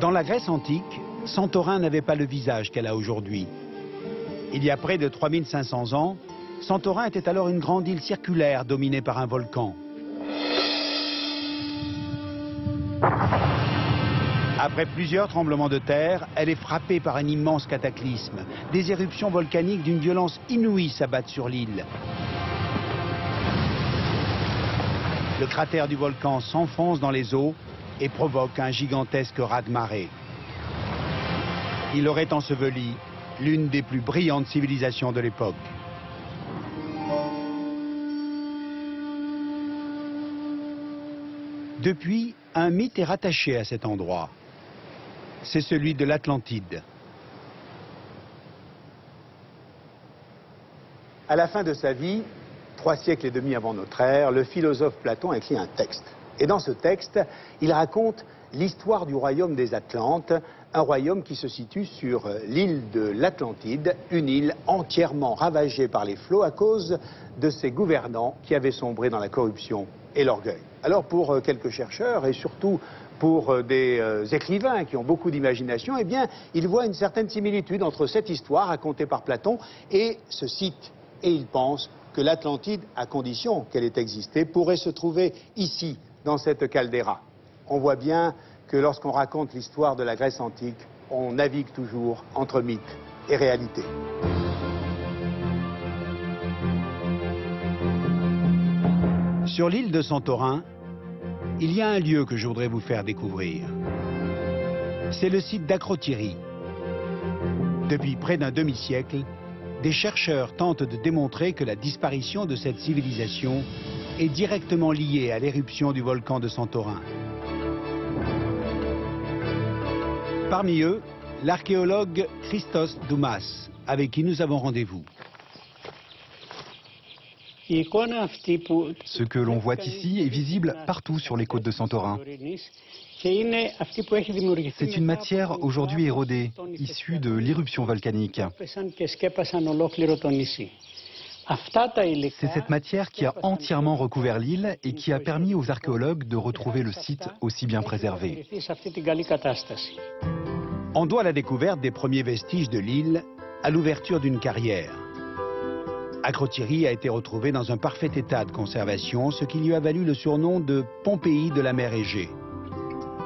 Dans la Grèce antique, Santorin n'avait pas le visage qu'elle a aujourd'hui. Il y a près de 3500 ans, Santorin était alors une grande île circulaire dominée par un volcan. Après plusieurs tremblements de terre, elle est frappée par un immense cataclysme. Des éruptions volcaniques d'une violence inouïe s'abattent sur l'île. Le cratère du volcan s'enfonce dans les eaux et provoque un gigantesque raz-de-marée. Il aurait enseveli l'une des plus brillantes civilisations de l'époque. Depuis, un mythe est rattaché à cet endroit. C'est celui de l'Atlantide. À la fin de sa vie, 3 siècles et demi avant notre ère, le philosophe Platon a écrit un texte. Et dans ce texte, il raconte l'histoire du royaume des Atlantes, un royaume qui se situe sur l'île de l'Atlantide, une île entièrement ravagée par les flots à cause de ses gouvernants qui avaient sombré dans la corruption et l'orgueil. Alors pour quelques chercheurs et surtout pour des écrivains qui ont beaucoup d'imagination, eh bien, ils voient une certaine similitude entre cette histoire racontée par Platon et ce site. Et ils pensent que l'Atlantide, à condition qu'elle ait existé, pourrait se trouver ici, dans cette caldeira. On voit bien que lorsqu'on raconte l'histoire de la Grèce antique, on navigue toujours entre mythe et réalité. Sur l'île de Santorin, il y a un lieu que je voudrais vous faire découvrir. C'est le site d'Acrotiri. Depuis près d'un demi-siècle, des chercheurs tentent de démontrer que la disparition de cette civilisation est directement liée à l'éruption du volcan de Santorin. Parmi eux, l'archéologue Christos Doumas, avec qui nous avons rendez-vous. Ce que l'on voit ici est visible partout sur les côtes de Santorin. C'est une matière aujourd'hui érodée, issue de l'éruption volcanique. C'est cette matière qui a entièrement recouvert l'île et qui a permis aux archéologues de retrouver le site aussi bien préservé. On doit la découverte des premiers vestiges de l'île à l'ouverture d'une carrière. Acrotiri a été retrouvé dans un parfait état de conservation, ce qui lui a valu le surnom de Pompéi de la mer Égée.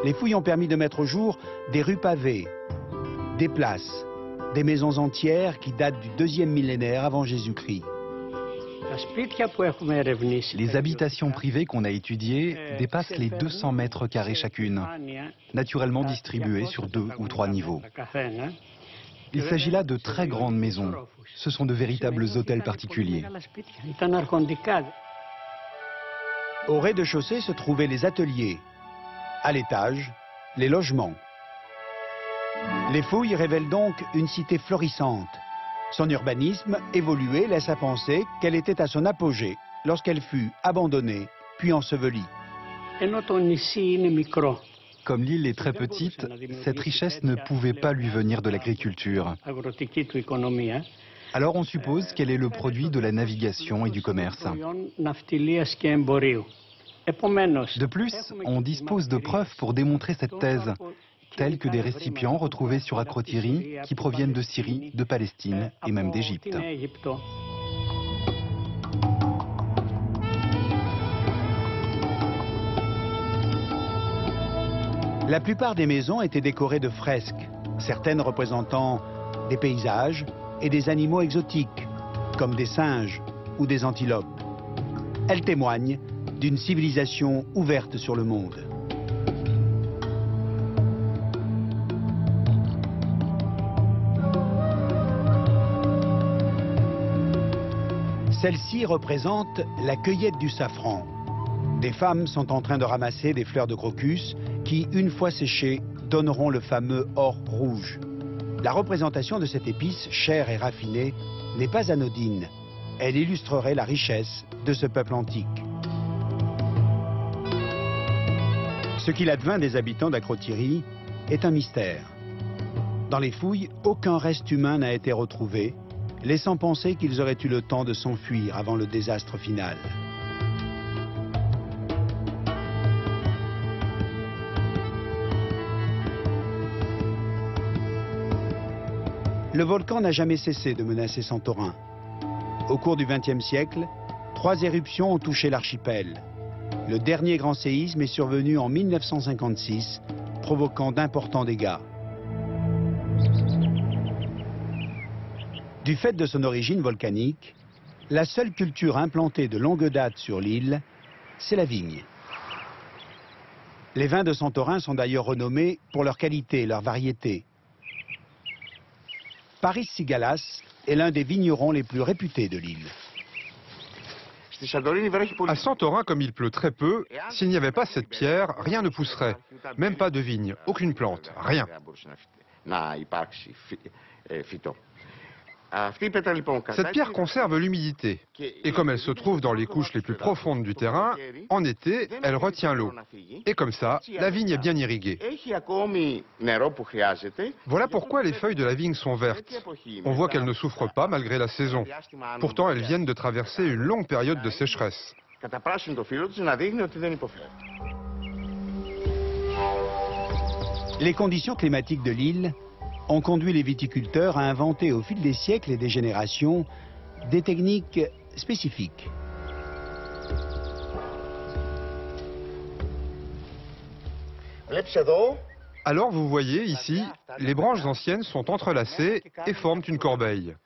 Les fouilles ont permis de mettre au jour des rues pavées, des places, des maisons entières qui datent du deuxième millénaire avant Jésus-Christ. Les habitations privées qu'on a étudiées dépassent les 200 mètres carrés chacune, naturellement distribuées sur 2 ou 3 niveaux. Il s'agit là de très grandes maisons. Ce sont de véritables hôtels particuliers. Au rez-de-chaussée se trouvaient les ateliers. À l'étage, les logements. Les fouilles révèlent donc une cité florissante. Son urbanisme évolué laisse à penser qu'elle était à son apogée lorsqu'elle fut abandonnée puis ensevelie. Comme l'île est très petite, cette richesse ne pouvait pas lui venir de l'agriculture. Alors on suppose qu'elle est le produit de la navigation et du commerce. De plus, on dispose de preuves pour démontrer cette thèse, telles que des récipients retrouvés sur Acrotiri qui proviennent de Syrie, de Palestine et même d'Égypte. La plupart des maisons étaient décorées de fresques, certaines représentant des paysages et des animaux exotiques, comme des singes ou des antilopes. Elles témoignent d'une civilisation ouverte sur le monde. Celle-ci représente la cueillette du safran. Des femmes sont en train de ramasser des fleurs de crocus qui, une fois séchées, donneront le fameux or rouge. La représentation de cette épice, chère et raffinée, n'est pas anodine. Elle illustrerait la richesse de ce peuple antique. Ce qu'il advint des habitants d'Acrotiri est un mystère. Dans les fouilles, aucun reste humain n'a été retrouvé, laissant penser qu'ils auraient eu le temps de s'enfuir avant le désastre final. Le volcan n'a jamais cessé de menacer Santorin. Au cours du XXe siècle, 3 éruptions ont touché l'archipel. Le dernier grand séisme est survenu en 1956, provoquant d'importants dégâts. Du fait de son origine volcanique, la seule culture implantée de longue date sur l'île, c'est la vigne. Les vins de Santorin sont d'ailleurs renommés pour leur qualité et leur variété. Paris Sigalas est l'un des vignerons les plus réputés de l'île. À Santorin, comme il pleut très peu, s'il n'y avait pas cette pierre, rien ne pousserait. Même pas de vigne, aucune plante, rien. Cette pierre conserve l'humidité. Et comme elle se trouve dans les couches les plus profondes du terrain, en été, elle retient l'eau. Et comme ça, la vigne est bien irriguée. Voilà pourquoi les feuilles de la vigne sont vertes. On voit qu'elles ne souffrent pas malgré la saison. Pourtant, elles viennent de traverser une longue période de sécheresse. Les conditions climatiques de l'île ont conduit les viticulteurs à inventer au fil des siècles et des générations des techniques spécifiques. Alors vous voyez ici, les branches anciennes sont entrelacées et forment une corbeille.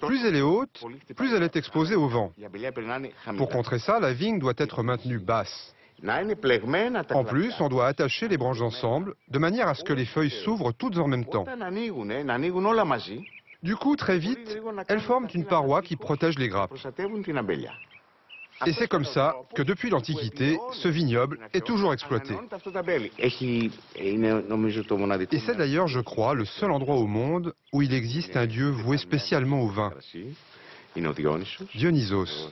Plus elle est haute, plus elle est exposée au vent. Pour contrer ça, la vigne doit être maintenue basse. En plus, on doit attacher les branches ensemble, de manière à ce que les feuilles s'ouvrent toutes en même temps. Du coup, très vite, elles forment une paroi qui protège les grappes. Et c'est comme ça que depuis l'Antiquité, ce vignoble est toujours exploité. Et c'est d'ailleurs, je crois, le seul endroit au monde où il existe un dieu voué spécialement au vin, Dionysos.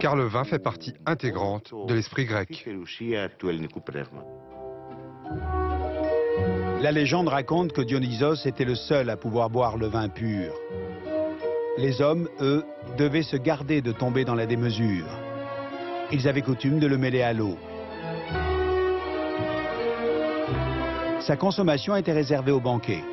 Car le vin fait partie intégrante de l'esprit grec. La légende raconte que Dionysos était le seul à pouvoir boire le vin pur. Les hommes, eux, devaient se garder de tomber dans la démesure. Ils avaient coutume de le mêler à l'eau. Sa consommation était réservée aux banquets.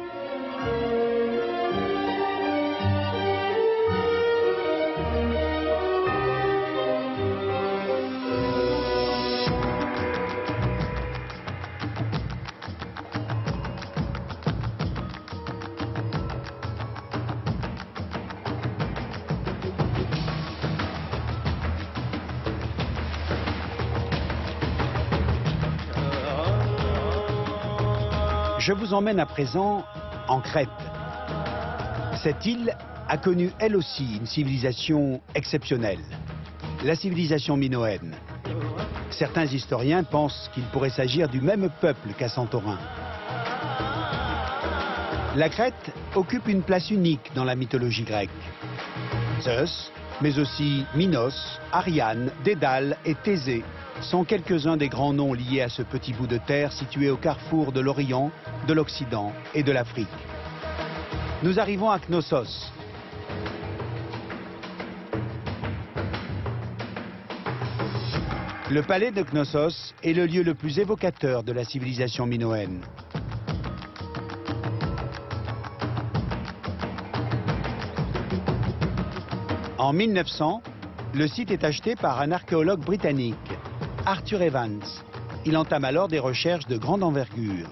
Je vous emmène à présent en Crète. Cette île a connu elle aussi une civilisation exceptionnelle, la civilisation minoenne. Certains historiens pensent qu'il pourrait s'agir du même peuple qu'à Santorin. La Crète occupe une place unique dans la mythologie grecque. Zeus, mais aussi Minos, Ariane, Dédale et Thésée sont quelques-uns des grands noms liés à ce petit bout de terre situé au carrefour de l'Orient, de l'Occident et de l'Afrique. Nous arrivons à Knossos. Le palais de Knossos est le lieu le plus évocateur de la civilisation minoenne. En 1900, le site est acheté par un archéologue britannique, Arthur Evans. Il entame alors des recherches de grande envergure.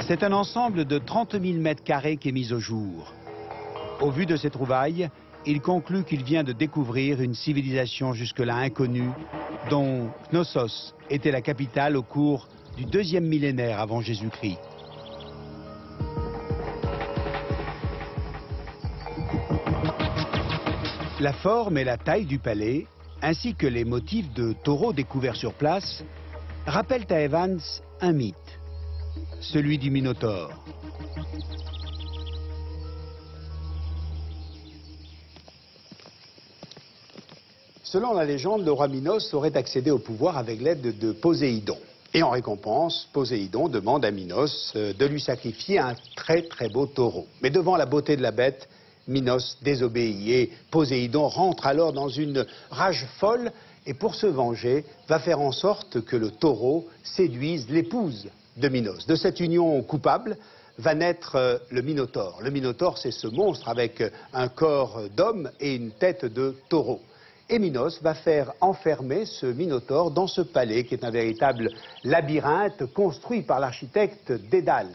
C'est un ensemble de 30 000 mètres carrés qui est mis au jour. Au vu de ces trouvailles, il conclut qu'il vient de découvrir une civilisation jusque-là inconnue, dont Knossos était la capitale au cours du deuxième millénaire avant Jésus-Christ. La forme et la taille du palais, ainsi que les motifs de taureaux découverts sur place, rappellent à Evans un mythe, celui du Minotaure. Selon la légende, le roi Minos aurait accédé au pouvoir avec l'aide de Poséidon. Et en récompense, Poséidon demande à Minos de lui sacrifier un très beau taureau. Mais devant la beauté de la bête, Minos désobéit et Poséidon rentre alors dans une rage folle et pour se venger va faire en sorte que le taureau séduise l'épouse de Minos. De cette union coupable va naître le Minotaure. Le Minotaure, c'est ce monstre avec un corps d'homme et une tête de taureau. Et Minos va faire enfermer ce Minotaure dans ce palais qui est un véritable labyrinthe construit par l'architecte Dédale.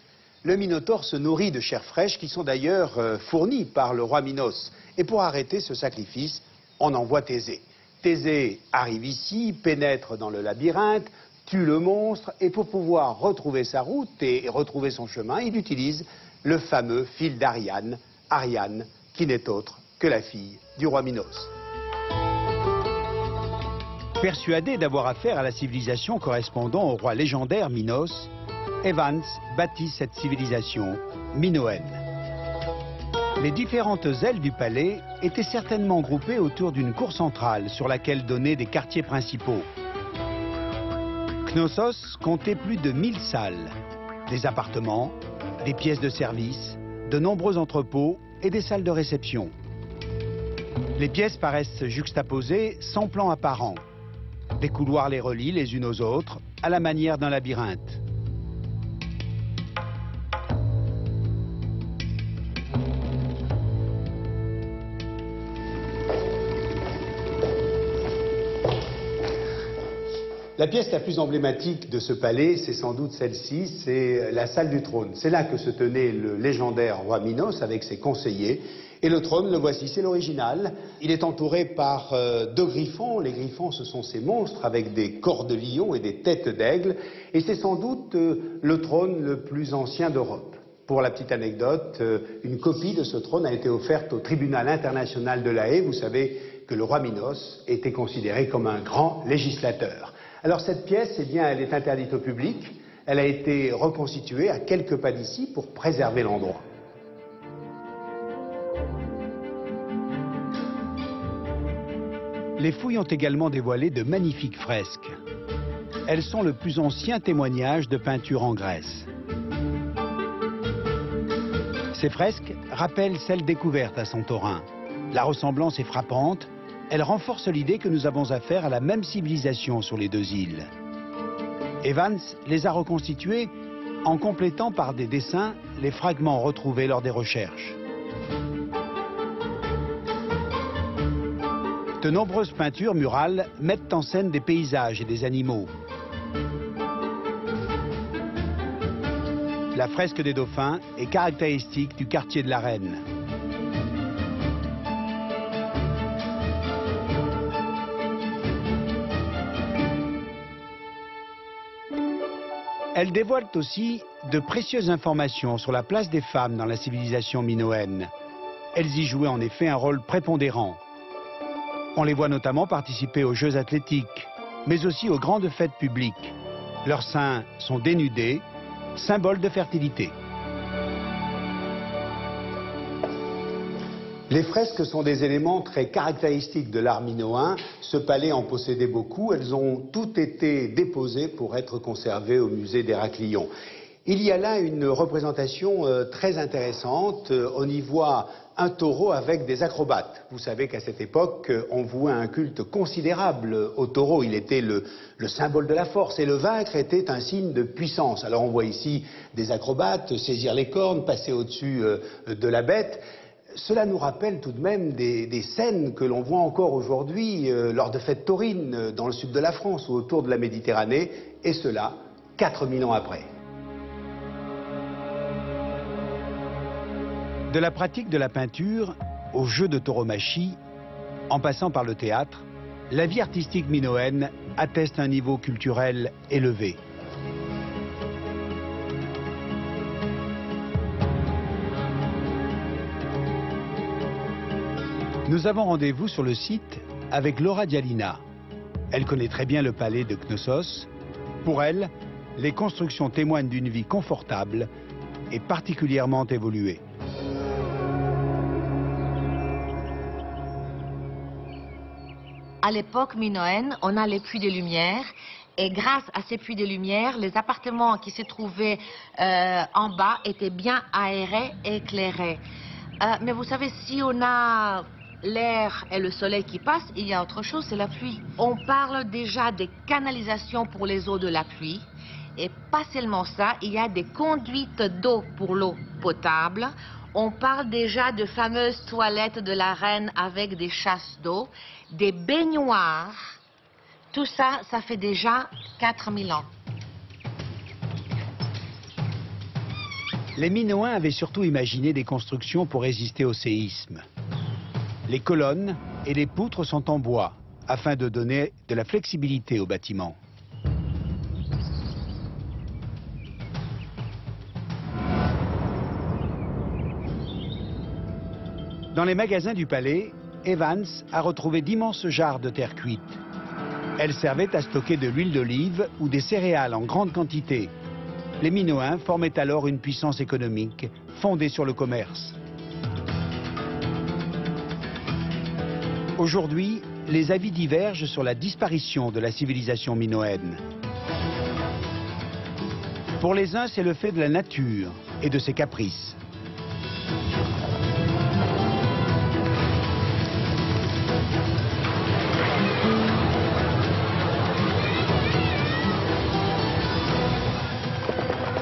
Le Minotaure se nourrit de chairs fraîches qui sont d'ailleurs fournies par le roi Minos. Et pour arrêter ce sacrifice, on envoie Thésée. Thésée arrive ici, pénètre dans le labyrinthe, tue le monstre et pour pouvoir retrouver sa route et retrouver son chemin, il utilise le fameux fil d'Ariane, Ariane qui n'est autre que la fille du roi Minos. Persuadé d'avoir affaire à la civilisation correspondant au roi légendaire Minos, Evans bâtit cette civilisation minoenne. Les différentes ailes du palais étaient certainement groupées autour d'une cour centrale sur laquelle donnaient des quartiers principaux. Knossos comptait plus de 1000 salles, des appartements, des pièces de service, de nombreux entrepôts et des salles de réception. Les pièces paraissent juxtaposées sans plan apparent. Des couloirs les relient les unes aux autres à la manière d'un labyrinthe. La pièce la plus emblématique de ce palais, c'est sans doute celle-ci, c'est la salle du trône. C'est là que se tenait le légendaire roi Minos avec ses conseillers. Et le trône, le voici, c'est l'original. Il est entouré par deux griffons. Les griffons, ce sont ces monstres avec des corps de lion et des têtes d'aigle. Et c'est sans doute le trône le plus ancien d'Europe. Pour la petite anecdote, une copie de ce trône a été offerte au tribunal international de La Haye. Vous savez que le roi Minos était considéré comme un grand législateur. Alors cette pièce, eh bien, elle est interdite au public. Elle a été reconstituée à quelques pas d'ici pour préserver l'endroit. Les fouilles ont également dévoilé de magnifiques fresques. Elles sont le plus ancien témoignage de peinture en Grèce. Ces fresques rappellent celles découvertes à Santorin. La ressemblance est frappante. Elle renforce l'idée que nous avons affaire à la même civilisation sur les deux îles. Evans les a reconstituées en complétant par des dessins les fragments retrouvés lors des recherches. De nombreuses peintures murales mettent en scène des paysages et des animaux. La fresque des dauphins est caractéristique du quartier de la Reine. Elles dévoilent aussi de précieuses informations sur la place des femmes dans la civilisation minoenne. Elles y jouaient en effet un rôle prépondérant. On les voit notamment participer aux jeux athlétiques, mais aussi aux grandes fêtes publiques. Leurs seins sont dénudés, symbole de fertilité. Les fresques sont des éléments très caractéristiques de l'art minoen. Ce palais en possédait beaucoup. Elles ont toutes été déposées pour être conservées au musée d'Héraclion. Il y a là une représentation très intéressante. On y voit un taureau avec des acrobates. Vous savez qu'à cette époque, on vouait un culte considérable au taureau. Il était le symbole de la force et le vaincre était un signe de puissance. Alors on voit ici des acrobates saisir les cornes, passer au-dessus de la bête. Cela nous rappelle tout de même des scènes que l'on voit encore aujourd'hui lors de fêtes taurines dans le sud de la France ou autour de la Méditerranée, et cela 4000 ans après. De la pratique de la peinture au jeu de tauromachie, en passant par le théâtre, la vie artistique minoenne atteste un niveau culturel élevé. Nous avons rendez-vous sur le site avec Laura Dialina. Elle connaît très bien le palais de Knossos. Pour elle, les constructions témoignent d'une vie confortable et particulièrement évoluée. À l'époque minoenne, on a les puits de lumière et grâce à ces puits de lumière, les appartements qui se trouvaient en bas étaient bien aérés et éclairés. Mais vous savez, si on a l'air et le soleil qui passent, il y a autre chose, c'est la pluie. On parle déjà des canalisations pour les eaux de la pluie. Et pas seulement ça, il y a des conduites d'eau pour l'eau potable. On parle déjà de fameuses toilettes de la reine avec des chasses d'eau, des baignoires. Tout ça, ça fait déjà 4000 ans. Les Minoens avaient surtout imaginé des constructions pour résister au séisme. Les colonnes et les poutres sont en bois, afin de donner de la flexibilité au bâtiment. Dans les magasins du palais, Evans a retrouvé d'immenses jarres de terre cuite. Elles servaient à stocker de l'huile d'olive ou des céréales en grande quantité. Les Minoens formaient alors une puissance économique fondée sur le commerce. Aujourd'hui, les avis divergent sur la disparition de la civilisation minoenne. Pour les uns, c'est le fait de la nature et de ses caprices.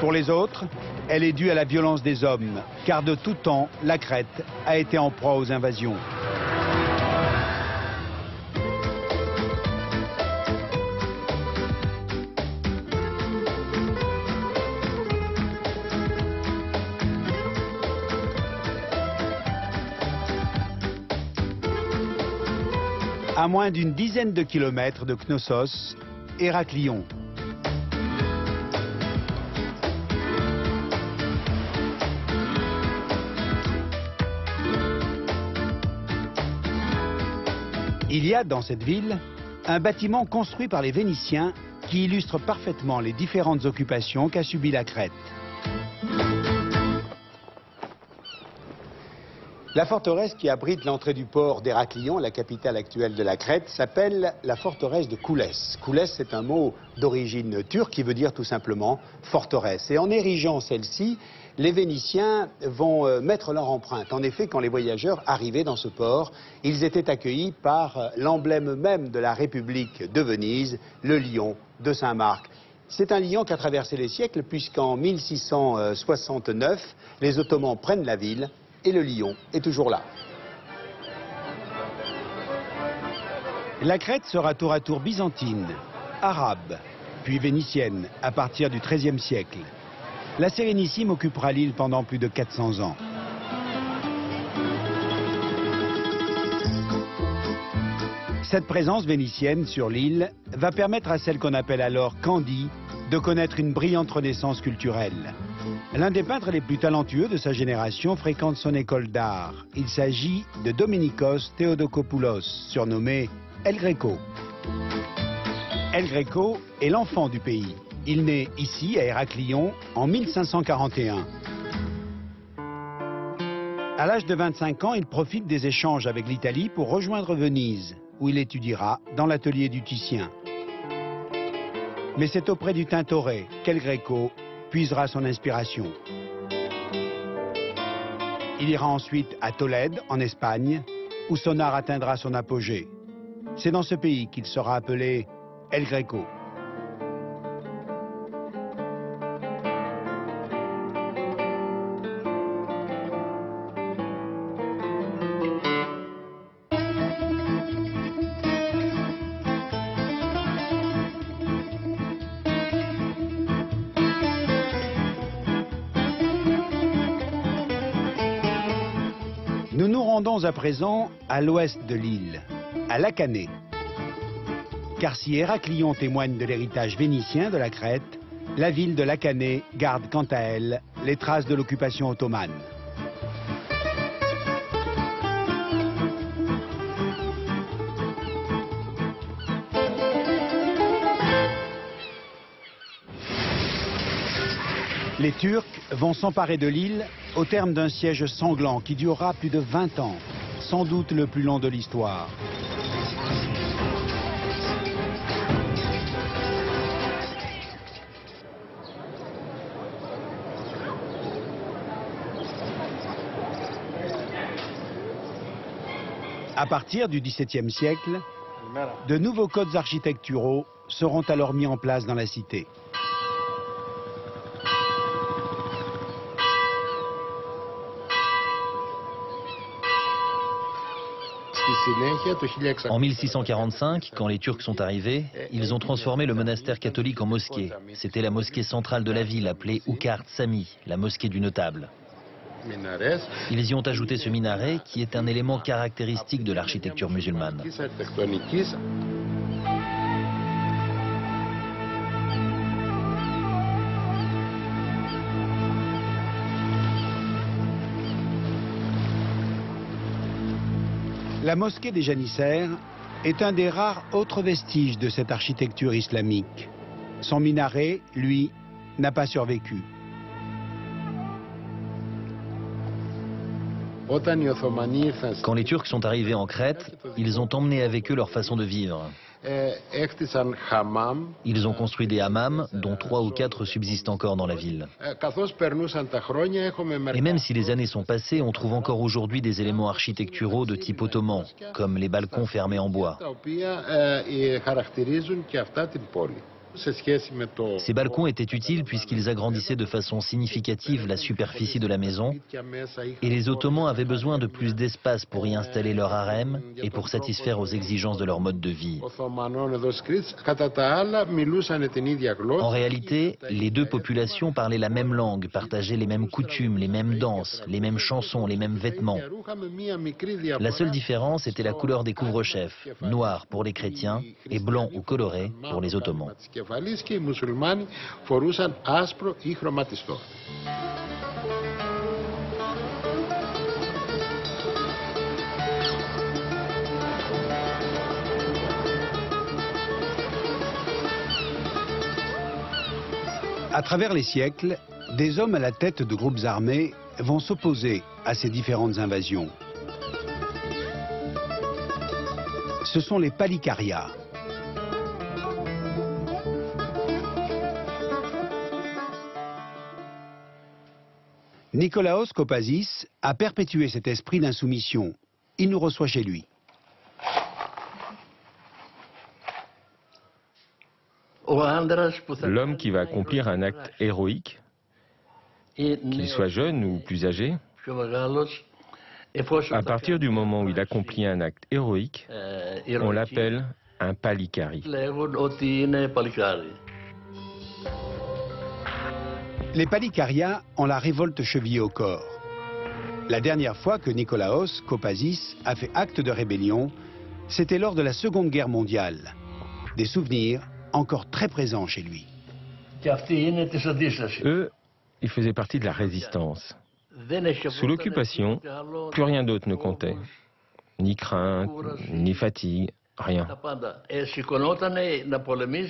Pour les autres, elle est due à la violence des hommes, car de tout temps, la Crète a été en proie aux invasions. À moins d'une dizaine de kilomètres de Knossos, Héraclion. Il y a dans cette ville un bâtiment construit par les Vénitiens qui illustre parfaitement les différentes occupations qu'a subies la Crète. La forteresse qui abrite l'entrée du port d'Héraclion, la capitale actuelle de la Crète, s'appelle la forteresse de Koulès. Koulès, c'est un mot d'origine turque qui veut dire tout simplement forteresse. Et en érigeant celle-ci, les Vénitiens vont mettre leur empreinte. En effet, quand les voyageurs arrivaient dans ce port, ils étaient accueillis par l'emblème même de la République de Venise, le lion de Saint-Marc. C'est un lion qui a traversé les siècles, puisqu'en 1669, les Ottomans prennent la ville. Et le lion est toujours là. La Crète sera tour à tour byzantine, arabe, puis vénitienne à partir du XIIIe siècle. La Sérénissime occupera l'île pendant plus de 400 ans. Cette présence vénitienne sur l'île va permettre à celle qu'on appelle alors Candie de connaître une brillante renaissance culturelle. L'un des peintres les plus talentueux de sa génération fréquente son école d'art. Il s'agit de Dominikos Theodokopoulos, surnommé El Greco. El Greco est l'enfant du pays. Il naît ici, à Héraclion, en 1541. À l'âge de 25 ans, il profite des échanges avec l'Italie pour rejoindre Venise, où il étudiera dans l'atelier du Titien. Mais c'est auprès du Tintoret qu'El Greco puisera son inspiration. Il ira ensuite à Tolède, en Espagne, où son art atteindra son apogée. C'est dans ce pays qu'il sera appelé El Greco. À présent à l'ouest de l'île, à Lacanée. Car si Héraclion témoigne de l'héritage vénitien de la Crète, la ville de Lacanée garde quant à elle les traces de l'occupation ottomane. Les Turcs vont s'emparer de l'île au terme d'un siège sanglant qui durera plus de 20 ans. Sans doute le plus long de l'histoire. À partir du XVIIe siècle, de nouveaux codes architecturaux seront alors mis en place dans la cité. En 1645, quand les Turcs sont arrivés, ils ont transformé le monastère catholique en mosquée. C'était la mosquée centrale de la ville, appelée Oukart Sami, la mosquée du notable. Ils y ont ajouté ce minaret, qui est un élément caractéristique de l'architecture musulmane. La mosquée des Janissaires est un des rares autres vestiges de cette architecture islamique. Son minaret, lui, n'a pas survécu. Quand les Turcs sont arrivés en Crète, ils ont emmené avec eux leur façon de vivre. Ils ont construit des hammams, dont 3 ou 4 subsistent encore dans la ville. Et même si les années sont passées, on trouve encore aujourd'hui des éléments architecturaux de type ottoman, comme les balcons fermés en bois. Ces balcons étaient utiles puisqu'ils agrandissaient de façon significative la superficie de la maison, et les Ottomans avaient besoin de plus d'espace pour y installer leur harem et pour satisfaire aux exigences de leur mode de vie. En réalité, les deux populations parlaient la même langue, partageaient les mêmes coutumes, les mêmes danses, les mêmes chansons, les mêmes vêtements. La seule différence était la couleur des couvre-chefs, noir pour les chrétiens et blanc ou coloré pour les Ottomans. À travers les siècles, des hommes à la tête de groupes armés vont s'opposer à ces différentes invasions. Ce sont les palikarias. Nikolaos Copazis a perpétué cet esprit d'insoumission. Il nous reçoit chez lui. L'homme qui va accomplir un acte héroïque, qu'il soit jeune ou plus âgé, à partir du moment où il accomplit un acte héroïque, on l'appelle un palikari. Les palikarias ont la révolte chevillée au corps. La dernière fois que Nikolaos Copazis a fait acte de rébellion, c'était lors de la Seconde Guerre mondiale. Des souvenirs encore très présents chez lui. Eux, ils faisaient partie de la résistance. Sous l'occupation, plus rien d'autre ne comptait. Ni crainte, ni fatigue, rien.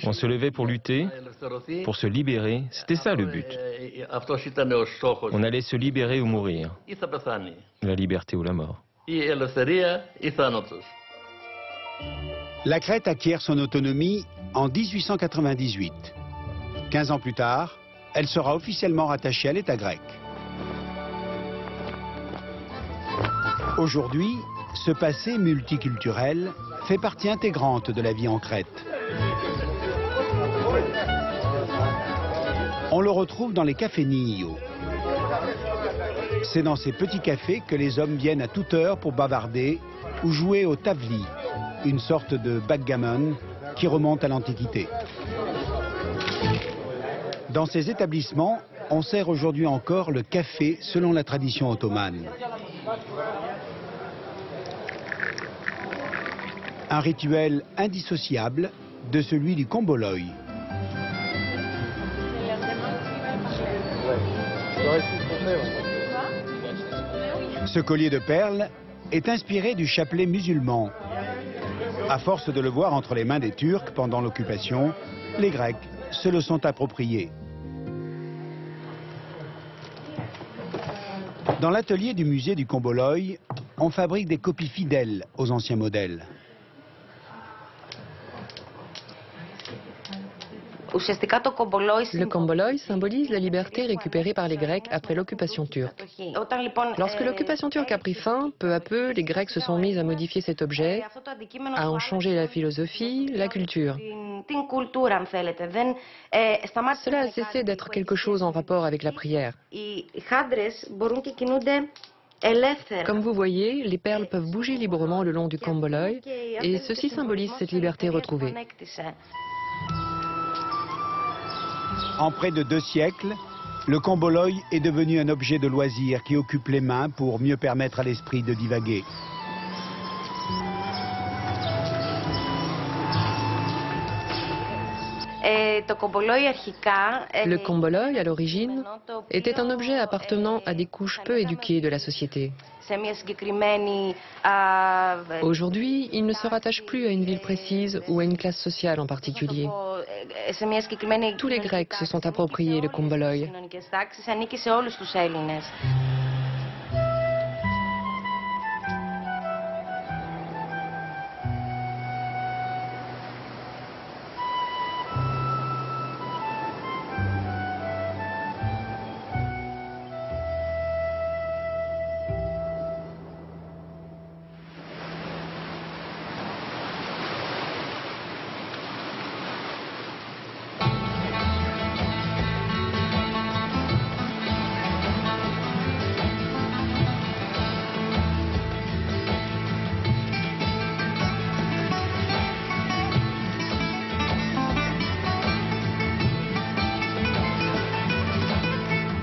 On se levait pour lutter, pour se libérer, c'était ça le but. On allait se libérer ou mourir. La liberté ou la mort. La Crète acquiert son autonomie en 1898. 15 ans plus tard, elle sera officiellement rattachée à l'État grec. Aujourd'hui, ce passé multiculturel fait partie intégrante de la vie en Crète. On le retrouve dans les cafés nios. C'est dans ces petits cafés que les hommes viennent à toute heure pour bavarder ou jouer au tavli, une sorte de backgammon qui remonte à l'Antiquité. Dans ces établissements, on sert aujourd'hui encore le café selon la tradition ottomane. Un rituel indissociable de celui du Komboloi. Ce collier de perles est inspiré du chapelet musulman. À force de le voir entre les mains des Turcs pendant l'occupation, les Grecs se le sont approprié. Dans l'atelier du musée du Komboloi, on fabrique des copies fidèles aux anciens modèles. Le Komboloi symbolise la liberté récupérée par les Grecs après l'occupation turque. Lorsque l'occupation turque a pris fin, peu à peu, les Grecs se sont mis à modifier cet objet, à en changer la philosophie, la culture. Cela a cessé d'être quelque chose en rapport avec la prière. Comme vous voyez, les perles peuvent bouger librement le long du Komboloi et ceci symbolise cette liberté retrouvée. En près de 2 siècles, le Komboloi est devenu un objet de loisir qui occupe les mains pour mieux permettre à l'esprit de divaguer. Le Komboloi, à l'origine, était un objet appartenant à des couches peu éduquées de la société. Aujourd'hui, il ne se rattache plus à une ville précise ou à une classe sociale en particulier. Tous les Grecs se sont appropriés le Komboloi.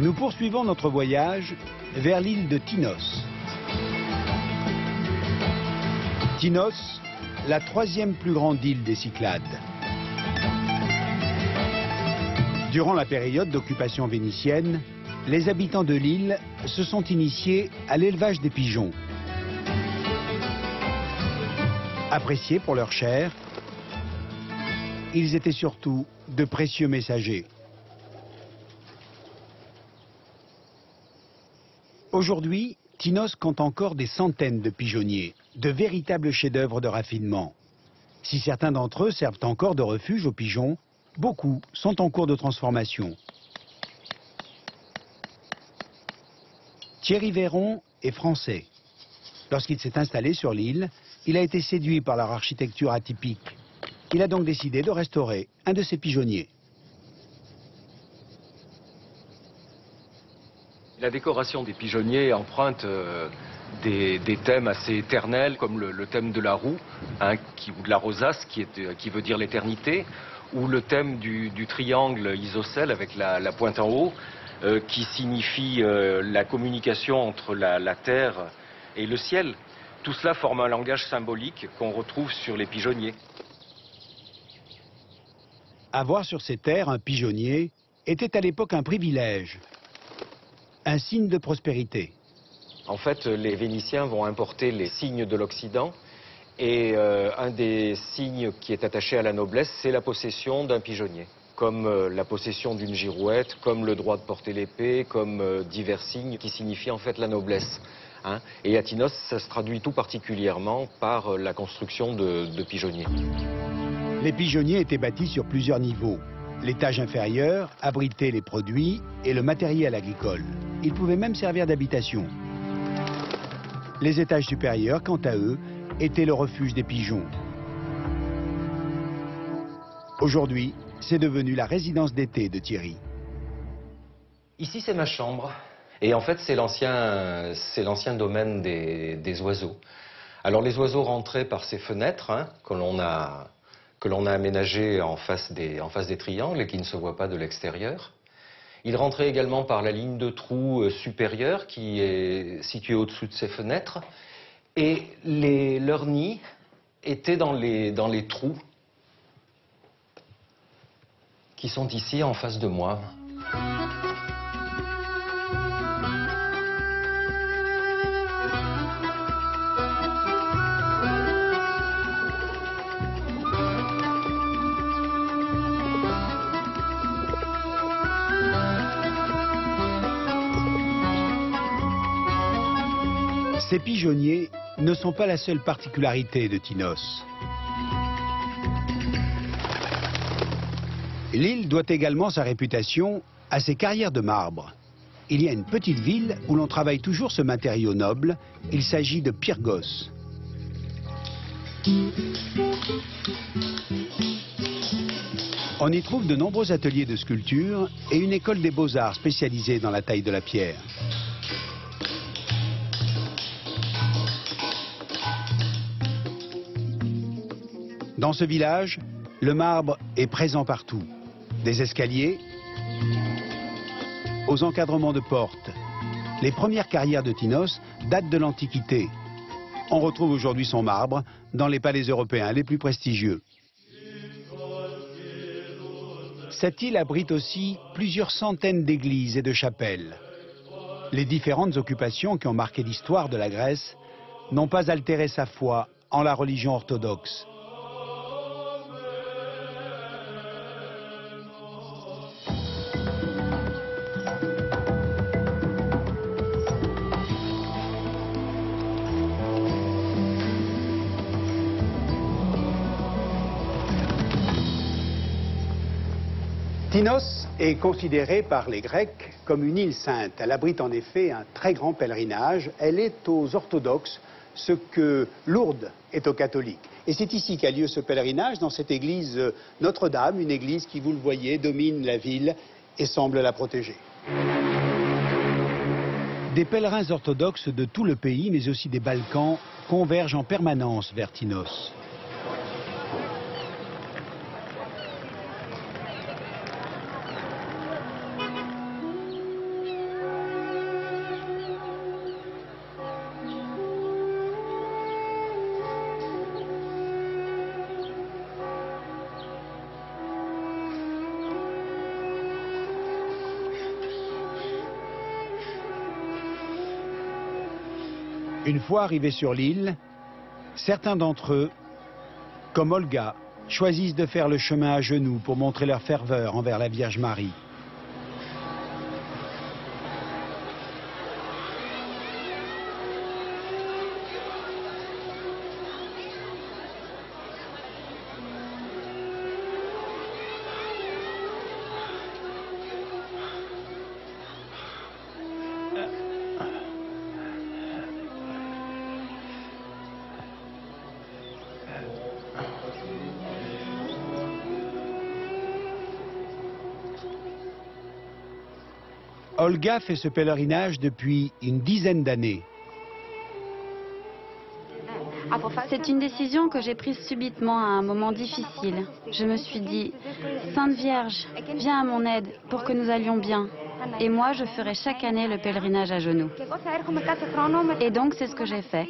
Nous poursuivons notre voyage vers l'île de Tinos. Tinos, la 3e plus grande île des Cyclades. Durant la période d'occupation vénitienne, les habitants de l'île se sont initiés à l'élevage des pigeons. Appréciés pour leur chair, ils étaient surtout de précieux messagers. Aujourd'hui, Tinos compte encore des centaines de pigeonniers, de véritables chefs-d'œuvre de raffinement. Si certains d'entre eux servent encore de refuge aux pigeons, beaucoup sont en cours de transformation. Thierry Véron est français. Lorsqu'il s'est installé sur l'île, il a été séduit par leur architecture atypique. Il a donc décidé de restaurer un de ses pigeonniers. La décoration des pigeonniers emprunte des thèmes assez éternels, comme le thème de la roue, hein, ou de la rosace, qui veut dire l'éternité, ou le thème du triangle isocèle avec la pointe en haut, qui signifie la communication entre la terre et le ciel. Tout cela forme un langage symbolique qu'on retrouve sur les pigeonniers. Avoir sur ces terres un pigeonnier était à l'époque un privilège, un signe de prospérité. En fait, les Vénitiens vont importer les signes de l'Occident et un des signes qui est attaché à la noblesse, c'est la possession d'un pigeonnier. Comme la possession d'une girouette, comme le droit de porter l'épée, comme divers signes qui signifient en fait la noblesse. Hein. Et à Tinos, ça se traduit tout particulièrement par la construction de pigeonniers. Les pigeonniers étaient bâtis sur plusieurs niveaux. L'étage inférieur abritait les produits et le matériel agricole. Ils pouvaient même servir d'habitation. Les étages supérieurs, quant à eux, étaient le refuge des pigeons. Aujourd'hui, c'est devenu la résidence d'été de Thierry. Ici, c'est ma chambre. Et en fait, c'est l'ancien domaine des oiseaux. Alors, les oiseaux rentraient par ces fenêtres, hein, que l'on a aménagées en face des triangles et qui ne se voient pas de l'extérieur. Ils rentraient également par la ligne de trou supérieure qui est située au-dessous de ces fenêtres. Et leurs nids étaient dans les trous qui sont ici en face de moi. Ces pigeonniers ne sont pas la seule particularité de Tinos. L'île doit également sa réputation à ses carrières de marbre. Il y a une petite ville où l'on travaille toujours ce matériau noble. Il s'agit de Pyrgos. On y trouve de nombreux ateliers de sculpture et une école des beaux-arts spécialisée dans la taille de la pierre. Dans ce village, le marbre est présent partout. Des escaliers, aux encadrements de portes. Les premières carrières de Tinos datent de l'Antiquité. On retrouve aujourd'hui son marbre dans les palais européens les plus prestigieux. Cette île abrite aussi plusieurs centaines d'églises et de chapelles. Les différentes occupations qui ont marqué l'histoire de la Grèce n'ont pas altéré sa foi en la religion orthodoxe. Tinos est considérée par les Grecs comme une île sainte. Elle abrite en effet un très grand pèlerinage. Elle est aux orthodoxes ce que Lourdes est aux catholiques. Et c'est ici qu'a lieu ce pèlerinage, dans cette église Notre-Dame, une église qui, vous le voyez, domine la ville et semble la protéger. Des pèlerins orthodoxes de tout le pays, mais aussi des Balkans, convergent en permanence vers Tinos. Une fois arrivés sur l'île, certains d'entre eux, comme Olga, choisissent de faire le chemin à genoux pour montrer leur ferveur envers la Vierge Marie. Olga fait ce pèlerinage depuis une dizaine d'années. C'est une décision que j'ai prise subitement à un moment difficile. Je me suis dit, Sainte Vierge, viens à mon aide pour que nous allions bien. Et moi, je ferai chaque année le pèlerinage à genoux. Et donc, c'est ce que j'ai fait.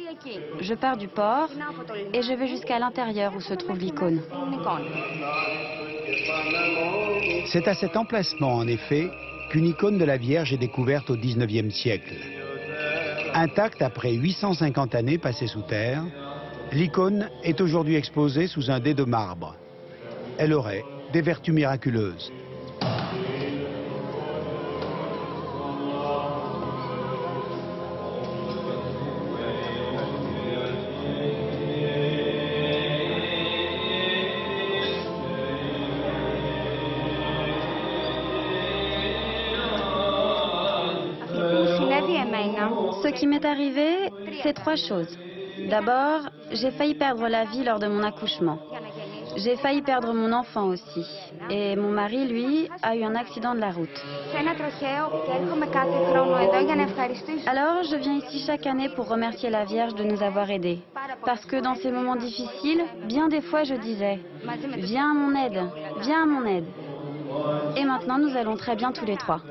Je pars du port et je vais jusqu'à l'intérieur où se trouve l'icône. C'est à cet emplacement, en effet, qu'une icône de la Vierge est découverte au XIXe siècle. Intacte après 850 années passées sous terre, l'icône est aujourd'hui exposée sous un dais de marbre. Elle aurait des vertus miraculeuses. Ce qui m'est arrivé, c'est trois choses. D'abord, j'ai failli perdre la vie lors de mon accouchement. J'ai failli perdre mon enfant aussi. Et mon mari, lui, a eu un accident de la route. Alors, je viens ici chaque année pour remercier la Vierge de nous avoir aidés. Parce que dans ces moments difficiles, bien des fois, je disais, « Viens à mon aide, viens à mon aide ». Et maintenant, nous allons très bien tous les trois.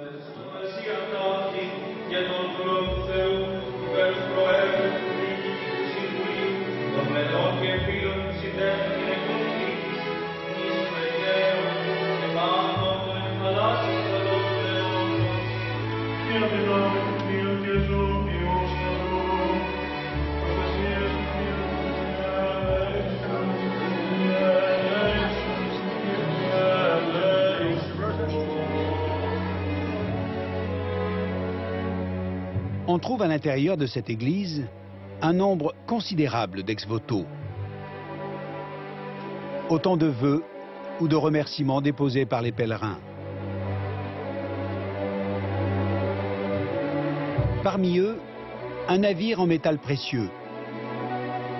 On trouve à l'intérieur de cette église un nombre considérable d'ex-voto. Autant de vœux ou de remerciements déposés par les pèlerins. Parmi eux, un navire en métal précieux.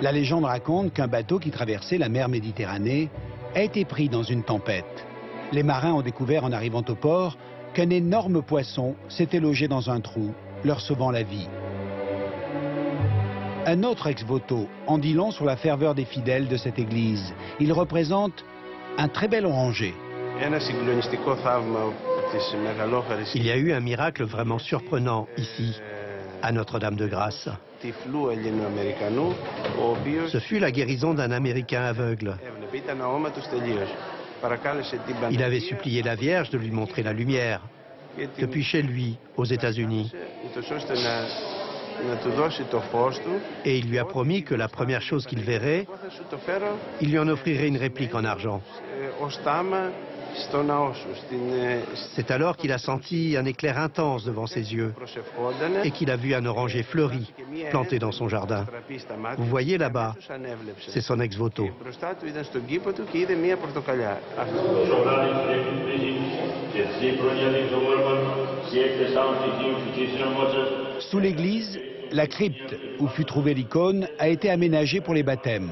La légende raconte qu'un bateau qui traversait la mer Méditerranée a été pris dans une tempête. Les marins ont découvert en arrivant au port qu'un énorme poisson s'était logé dans un trou, leur sauvant la vie. Un autre ex-voto en dit long sur la ferveur des fidèles de cette église. Il représente un très bel oranger. Il y a eu un miracle vraiment surprenant ici, à Notre-Dame-de-Grâce. Ce fut la guérison d'un Américain aveugle. Il avait supplié la Vierge de lui montrer la lumière, depuis chez lui, aux États-Unis. Et il lui a promis que la première chose qu'il verrait, il lui en offrirait une réplique en argent. C'est alors qu'il a senti un éclair intense devant ses yeux et qu'il a vu un oranger fleuri planté dans son jardin. Vous voyez là-bas, c'est son ex-voto. Sous l'église, la crypte où fut trouvée l'icône a été aménagée pour les baptêmes.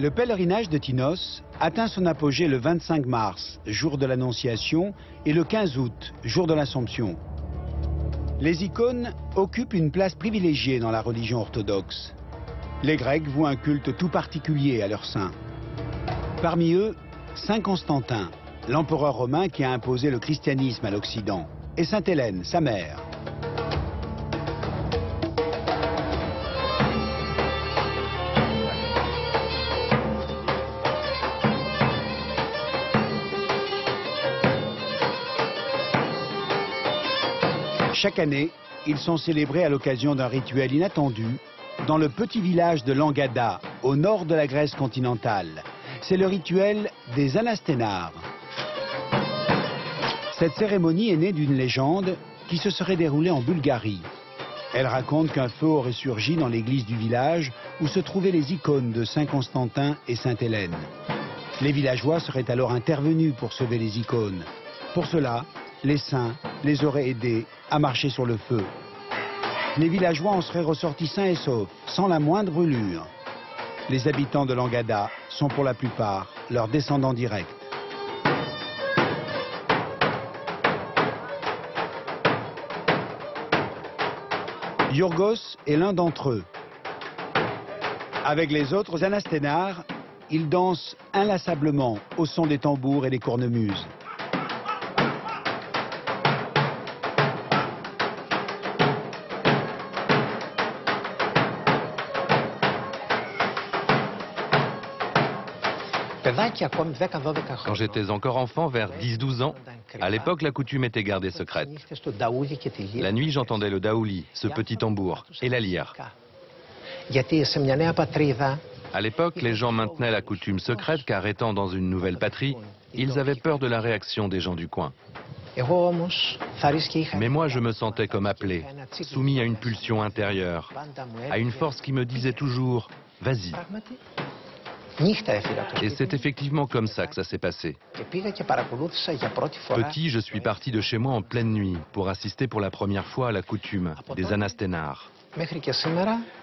Le pèlerinage de Tinos atteint son apogée le 25 mars, jour de l'Annonciation, et le 15 août, jour de l'Assomption. Les icônes occupent une place privilégiée dans la religion orthodoxe. Les Grecs vouent un culte tout particulier à leur saint. Parmi eux, Saint Constantin, l'empereur romain qui a imposé le christianisme à l'Occident, et Sainte Hélène, sa mère. Chaque année, ils sont célébrés à l'occasion d'un rituel inattendu dans le petit village de Langada, au nord de la Grèce continentale. C'est le rituel des Anasténars. Cette cérémonie est née d'une légende qui se serait déroulée en Bulgarie. Elle raconte qu'un feu aurait surgi dans l'église du village où se trouvaient les icônes de Saint Constantin et Sainte Hélène. Les villageois seraient alors intervenus pour sauver les icônes. Pour cela, les saints les auraient aidés à marcher sur le feu. Les villageois en seraient ressortis sains et saufs, sans la moindre brûlure. Les habitants de Langada sont pour la plupart leurs descendants directs. Yorgos est l'un d'entre eux. Avec les autres Anasténars, il danse inlassablement au son des tambours et des cornemuses. Quand j'étais encore enfant, vers 10-12 ans, à l'époque, la coutume était gardée secrète. La nuit, j'entendais le daouli, ce petit tambour, et la lyre. À l'époque, les gens maintenaient la coutume secrète car étant dans une nouvelle patrie, ils avaient peur de la réaction des gens du coin. Mais moi, je me sentais comme appelé, soumis à une pulsion intérieure, à une force qui me disait toujours « vas-y ». Et c'est effectivement comme ça que ça s'est passé. Petit, je suis parti de chez moi en pleine nuit pour assister pour la première fois à la coutume des Anasténars.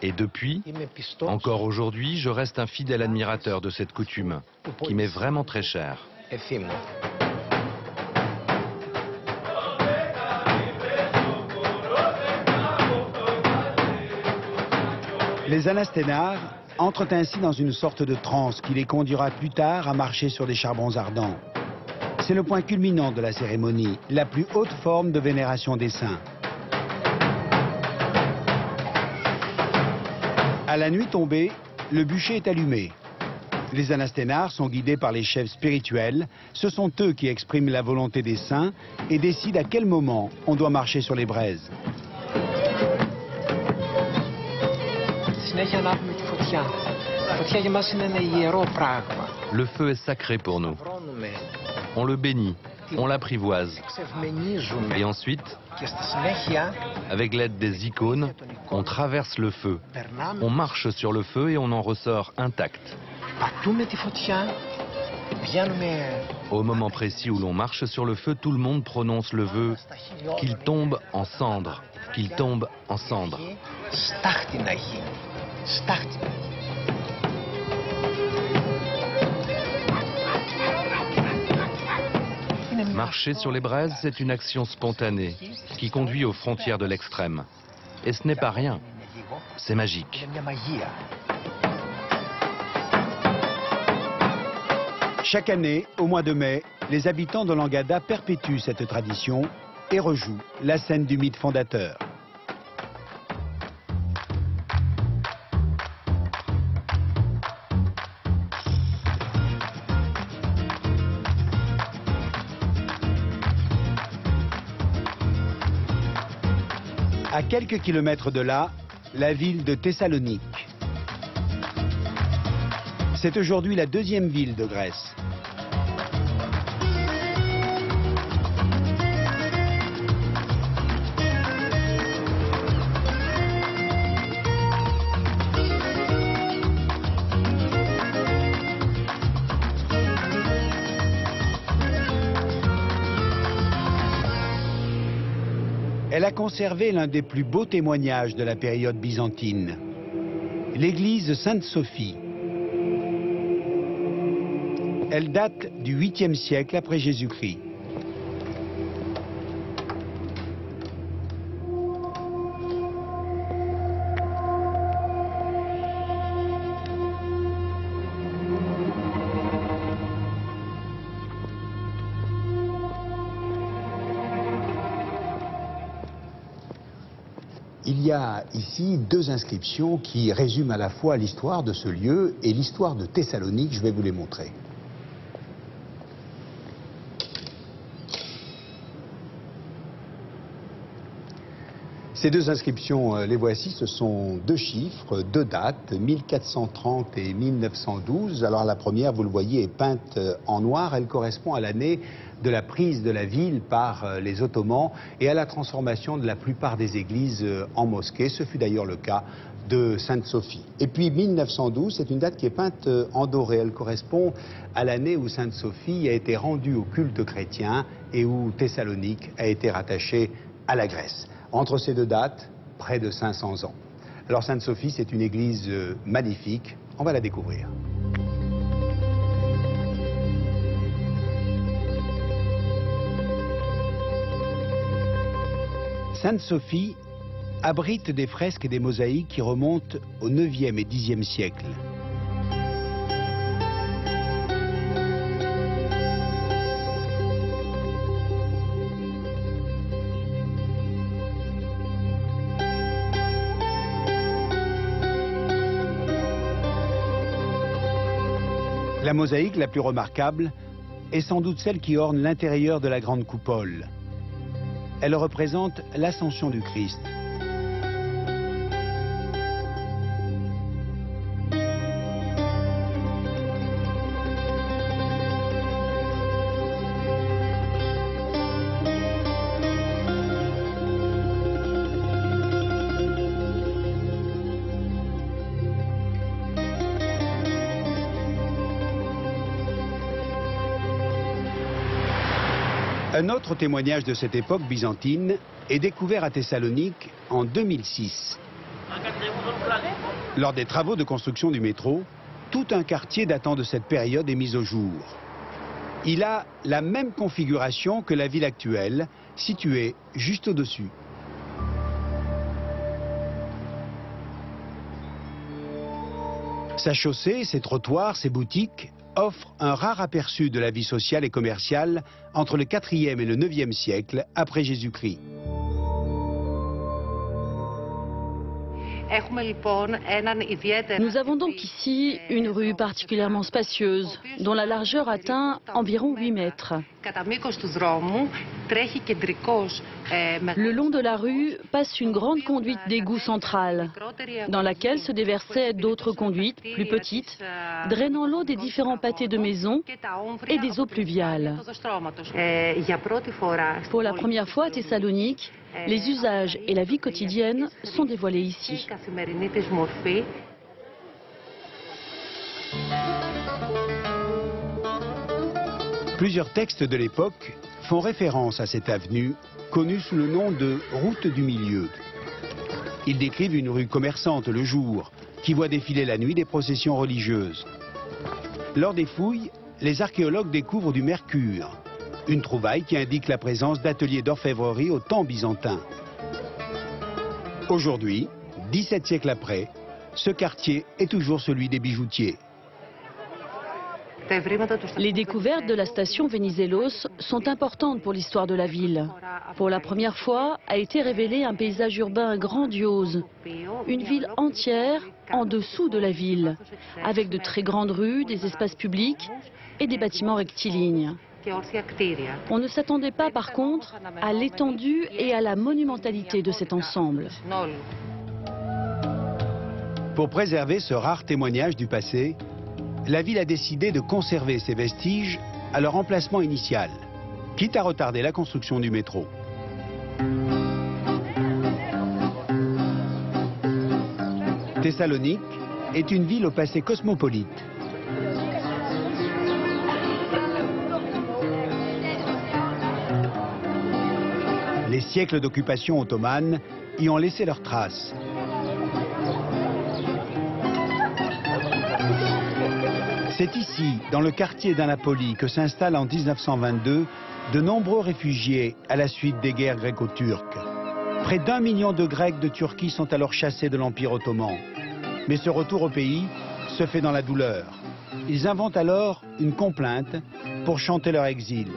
Et depuis, encore aujourd'hui, je reste un fidèle admirateur de cette coutume, qui m'est vraiment très chère. Les Anasténars entrent ainsi dans une sorte de transe qui les conduira plus tard à marcher sur des charbons ardents. C'est le point culminant de la cérémonie, la plus haute forme de vénération des saints. À la nuit tombée, le bûcher est allumé. Les Anasténars sont guidés par les chefs spirituels. Ce sont eux qui expriment la volonté des saints et décident à quel moment on doit marcher sur les braises. Le feu est sacré pour nous. On le bénit, on l'apprivoise. Et ensuite, avec l'aide des icônes, on traverse le feu. On marche sur le feu et on en ressort intact. Au moment précis où l'on marche sur le feu, tout le monde prononce le vœu qu'il tombe en cendres, qu'il tombe en cendres. Marcher sur les braises, c'est une action spontanée qui conduit aux frontières de l'extrême. Et ce n'est pas rien, c'est magique. Chaque année, au mois de mai, les habitants de Langada perpétuent cette tradition et rejouent la scène du mythe fondateur. À quelques kilomètres de là, la ville de Thessalonique. C'est aujourd'hui la deuxième ville de Grèce. Elle a conservé l'un des plus beaux témoignages de la période byzantine, l'église Sainte-Sophie. Elle date du 8e siècle après Jésus-Christ. Il y a ici deux inscriptions qui résument à la fois l'histoire de ce lieu et l'histoire de Thessalonique. Je vais vous les montrer. Ces deux inscriptions, les voici, ce sont deux chiffres, deux dates, 1430 et 1912. Alors la première, vous le voyez, est peinte en noir. Elle correspond à l'année de la prise de la ville par les Ottomans et à la transformation de la plupart des églises en mosquées. Ce fut d'ailleurs le cas de Sainte-Sophie. Et puis 1912, c'est une date qui est peinte en doré. Elle correspond à l'année où Sainte-Sophie a été rendue au culte chrétien et où Thessalonique a été rattachée à la Grèce. Entre ces deux dates, près de 500 ans. Alors Sainte-Sophie, c'est une église magnifique. On va la découvrir. Sainte-Sophie abrite des fresques et des mosaïques qui remontent au 9e et 10e siècle. La mosaïque la plus remarquable est sans doute celle qui orne l'intérieur de la grande coupole. Elle représente l'ascension du Christ. Un autre témoignage de cette époque byzantine est découvert à Thessalonique en 2006. Lors des travaux de construction du métro, tout un quartier datant de cette période est mis au jour. Il a la même configuration que la ville actuelle, située juste au-dessus. Sa chaussée, ses trottoirs, ses boutiques offre un rare aperçu de la vie sociale et commerciale entre le 4e et le 9e siècle après Jésus-Christ. Nous avons donc ici une rue particulièrement spacieuse, dont la largeur atteint environ 8 mètres. Le long de la rue passe une grande conduite d'égout centrale, dans laquelle se déversaient d'autres conduites plus petites, drainant l'eau des différents pâtés de maisons et des eaux pluviales. Pour la première fois à Thessalonique, les usages et la vie quotidienne sont dévoilés ici. Plusieurs textes de l'époque font référence à cette avenue, connue sous le nom de route du milieu. Ils décrivent une rue commerçante le jour, qui voit défiler la nuit des processions religieuses. Lors des fouilles, les archéologues découvrent du mercure, une trouvaille qui indique la présence d'ateliers d'orfèvrerie au temps byzantin. Aujourd'hui, 17 siècles après, ce quartier est toujours celui des bijoutiers. Les découvertes de la station Venizelos sont importantes pour l'histoire de la ville. Pour la première fois, a été révélé un paysage urbain grandiose, une ville entière en dessous de la ville, avec de très grandes rues, des espaces publics et des bâtiments rectilignes. On ne s'attendait pas, par contre, à l'étendue et à la monumentalité de cet ensemble. Pour préserver ce rare témoignage du passé, la ville a décidé de conserver ses vestiges à leur emplacement initial, quitte à retarder la construction du métro. Thessalonique est une ville au passé cosmopolite. Les siècles d'occupation ottomane y ont laissé leurs traces. C'est ici, dans le quartier d'Anapoli, que s'installent en 1922 de nombreux réfugiés à la suite des guerres gréco-turques. Près d'1 million de Grecs de Turquie sont alors chassés de l'Empire ottoman. Mais ce retour au pays se fait dans la douleur. Ils inventent alors une complainte pour chanter leur exil,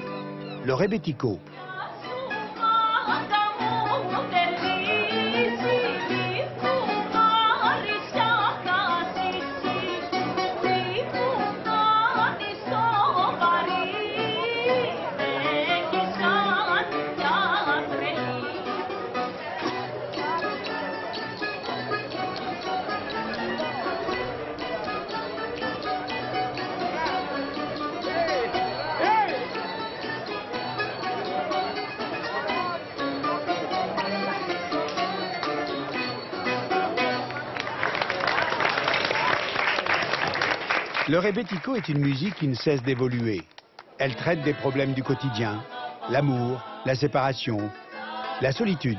le Rebetiko. Le Rebetiko est une musique qui ne cesse d'évoluer. Elle traite des problèmes du quotidien, l'amour, la séparation, la solitude.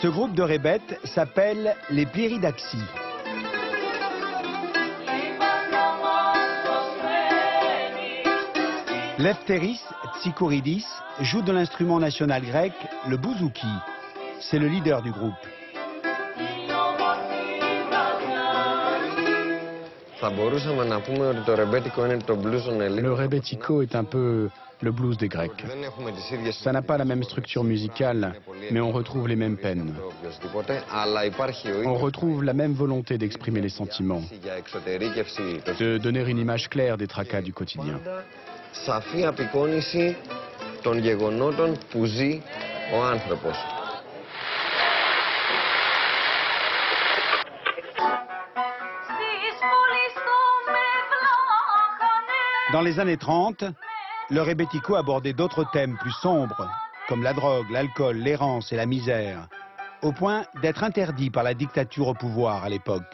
Ce groupe de rébètes s'appelle les Pliridaxis. Lefteris Tsikoridis joue de l'instrument national grec, le bouzouki. C'est le leader du groupe. Le Rebetiko est un peu le blues des Grecs. Ça n'a pas la même structure musicale, mais on retrouve les mêmes peines. On retrouve la même volonté d'exprimer les sentiments, de donner une image claire des tracas du quotidien. Dans les années 30, le Rebetiko abordait d'autres thèmes plus sombres, comme la drogue, l'alcool, l'errance et la misère, au point d'être interdit par la dictature au pouvoir à l'époque.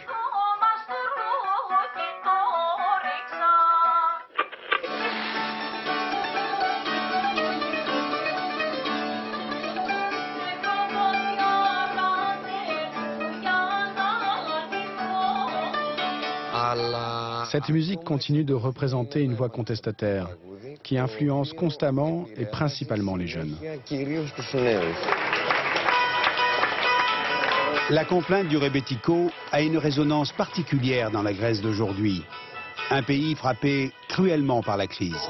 Cette musique continue de représenter une voix contestataire qui influence constamment et principalement les jeunes. La complainte du Rebetiko a une résonance particulière dans la Grèce d'aujourd'hui, un pays frappé cruellement par la crise.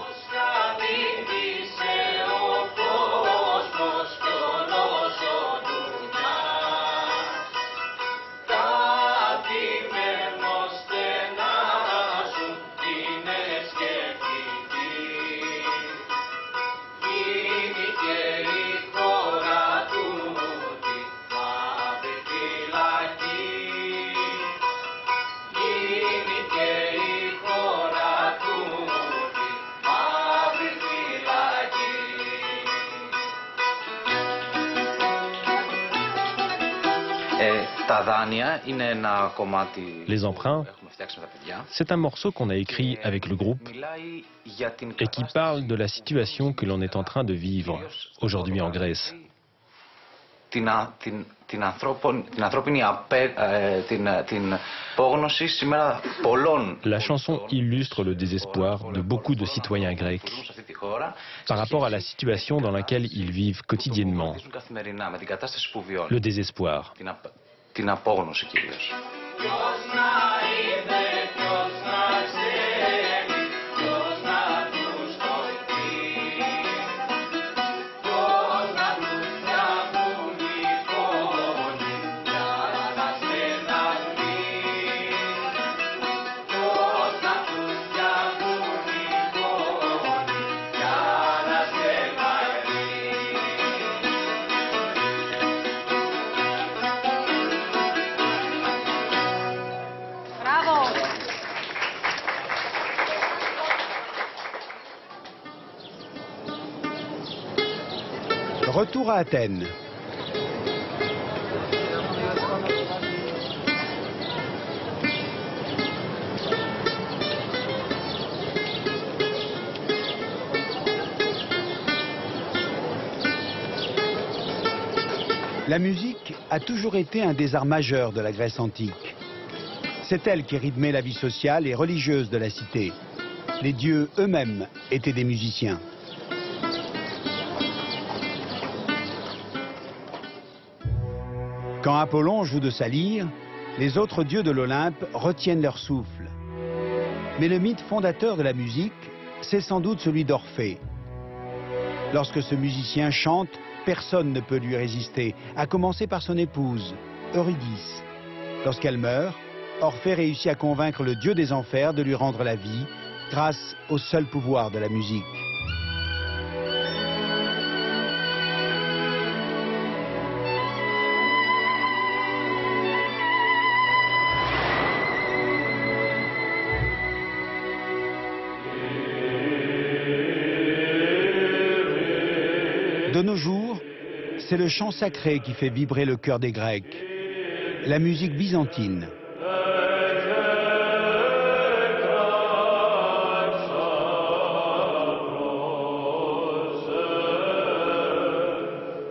Les emprunts, c'est un morceau qu'on a écrit avec le groupe et qui parle de la situation que l'on est en train de vivre aujourd'hui en Grèce. La chanson illustre le désespoir de beaucoup de citoyens grecs par rapport à la situation dans laquelle ils vivent quotidiennement. Le désespoir. Retour à Athènes. La musique a toujours été un des arts majeurs de la Grèce antique. C'est elle qui rythmait la vie sociale et religieuse de la cité. Les dieux eux-mêmes étaient des musiciens. Quand Apollon joue de sa lyre, les autres dieux de l'Olympe retiennent leur souffle. Mais le mythe fondateur de la musique, c'est sans doute celui d'Orphée. Lorsque ce musicien chante, personne ne peut lui résister, à commencer par son épouse, Eurydice. Lorsqu'elle meurt, Orphée réussit à convaincre le dieu des enfers de lui rendre la vie grâce au seul pouvoir de la musique. De nos jours, c'est le chant sacré qui fait vibrer le cœur des Grecs. la musique byzantine.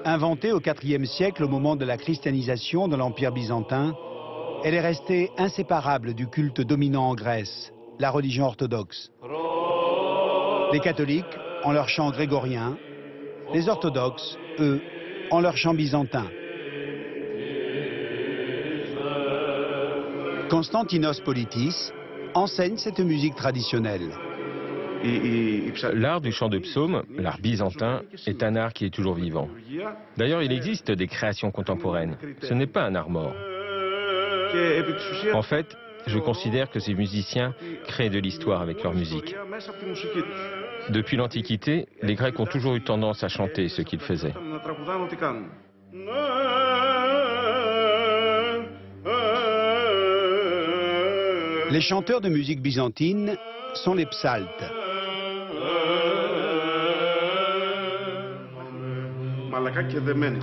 Inventée au IVe siècle au moment de la christianisation de l'Empire byzantin, elle est restée inséparable du culte dominant en Grèce, la religion orthodoxe. Les catholiques, en leur chant grégorien, les orthodoxes, eux, en leur chant byzantin. Konstantinos Politis enseigne cette musique traditionnelle. L'art du chant de psaume, l'art byzantin, est un art qui est toujours vivant. D'ailleurs, il existe des créations contemporaines. Ce n'est pas un art mort. En fait, je considère que ces musiciens créent de l'histoire avec leur musique. Depuis l'Antiquité, les Grecs ont toujours eu tendance à chanter ce qu'ils faisaient. Les chanteurs de musique byzantine sont les psaltes.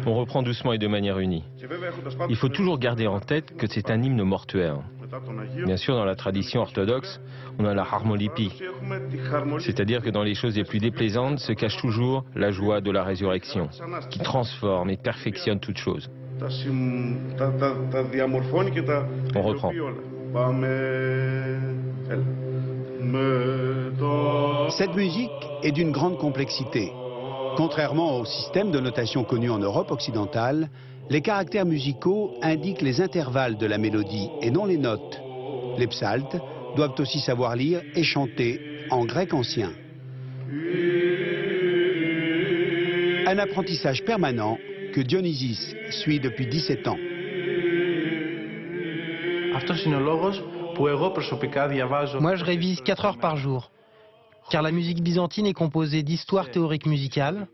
On reprend doucement et de manière unie. Il faut toujours garder en tête que c'est un hymne mortuaire. Bien sûr, dans la tradition orthodoxe, on a la harmolipie, c'est-à-dire que dans les choses les plus déplaisantes se cache toujours la joie de la résurrection, qui transforme et perfectionne toute chose. On reprend. Cette musique est d'une grande complexité. Contrairement au système de notation connu en Europe occidentale, les caractères musicaux indiquent les intervalles de la mélodie et non les notes. Les psaltes doivent aussi savoir lire et chanter en grec ancien. Un apprentissage permanent que Dionysis suit depuis 17 ans. Moi, je révise 4 heures par jour, car la musique byzantine est composée d'histoires théoriques musicales,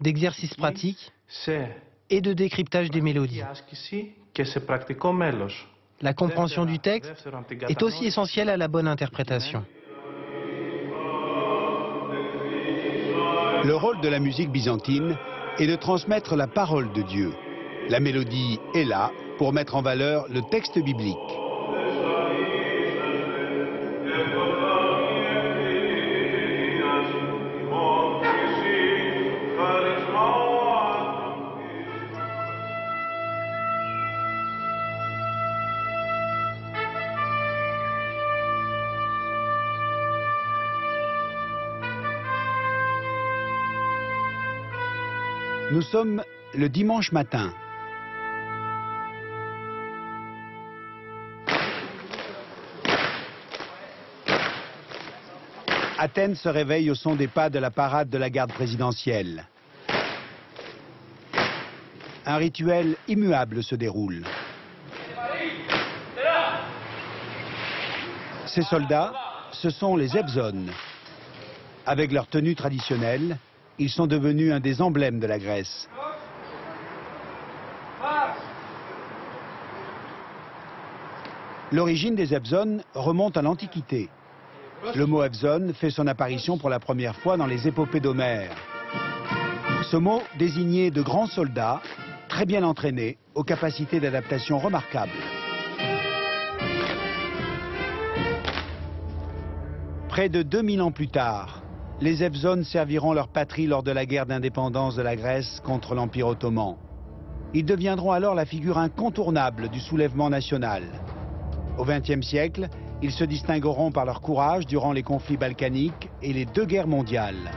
d'exercices pratiques et de décryptage des mélodies. La compréhension du texte est aussi essentielle à la bonne interprétation. Le rôle de la musique byzantine est de transmettre la parole de Dieu. La mélodie est là pour mettre en valeur le texte biblique. Nous sommes le dimanche matin. Athènes se réveille au son des pas de la parade de la garde présidentielle. Un rituel immuable se déroule. Ces soldats, ce sont les Evzones. Avec leur tenue traditionnelle, ils sont devenus un des emblèmes de la Grèce. L'origine des Evzones remonte à l'Antiquité. Le mot Evzone fait son apparition pour la première fois dans les épopées d'Homère. Ce mot désignait de grands soldats, très bien entraînés, aux capacités d'adaptation remarquables. Près de 2000 ans plus tard, les Evzones serviront leur patrie lors de la guerre d'indépendance de la Grèce contre l'Empire ottoman. Ils deviendront alors la figure incontournable du soulèvement national. Au XXe siècle, ils se distingueront par leur courage durant les conflits balkaniques et les 2 guerres mondiales.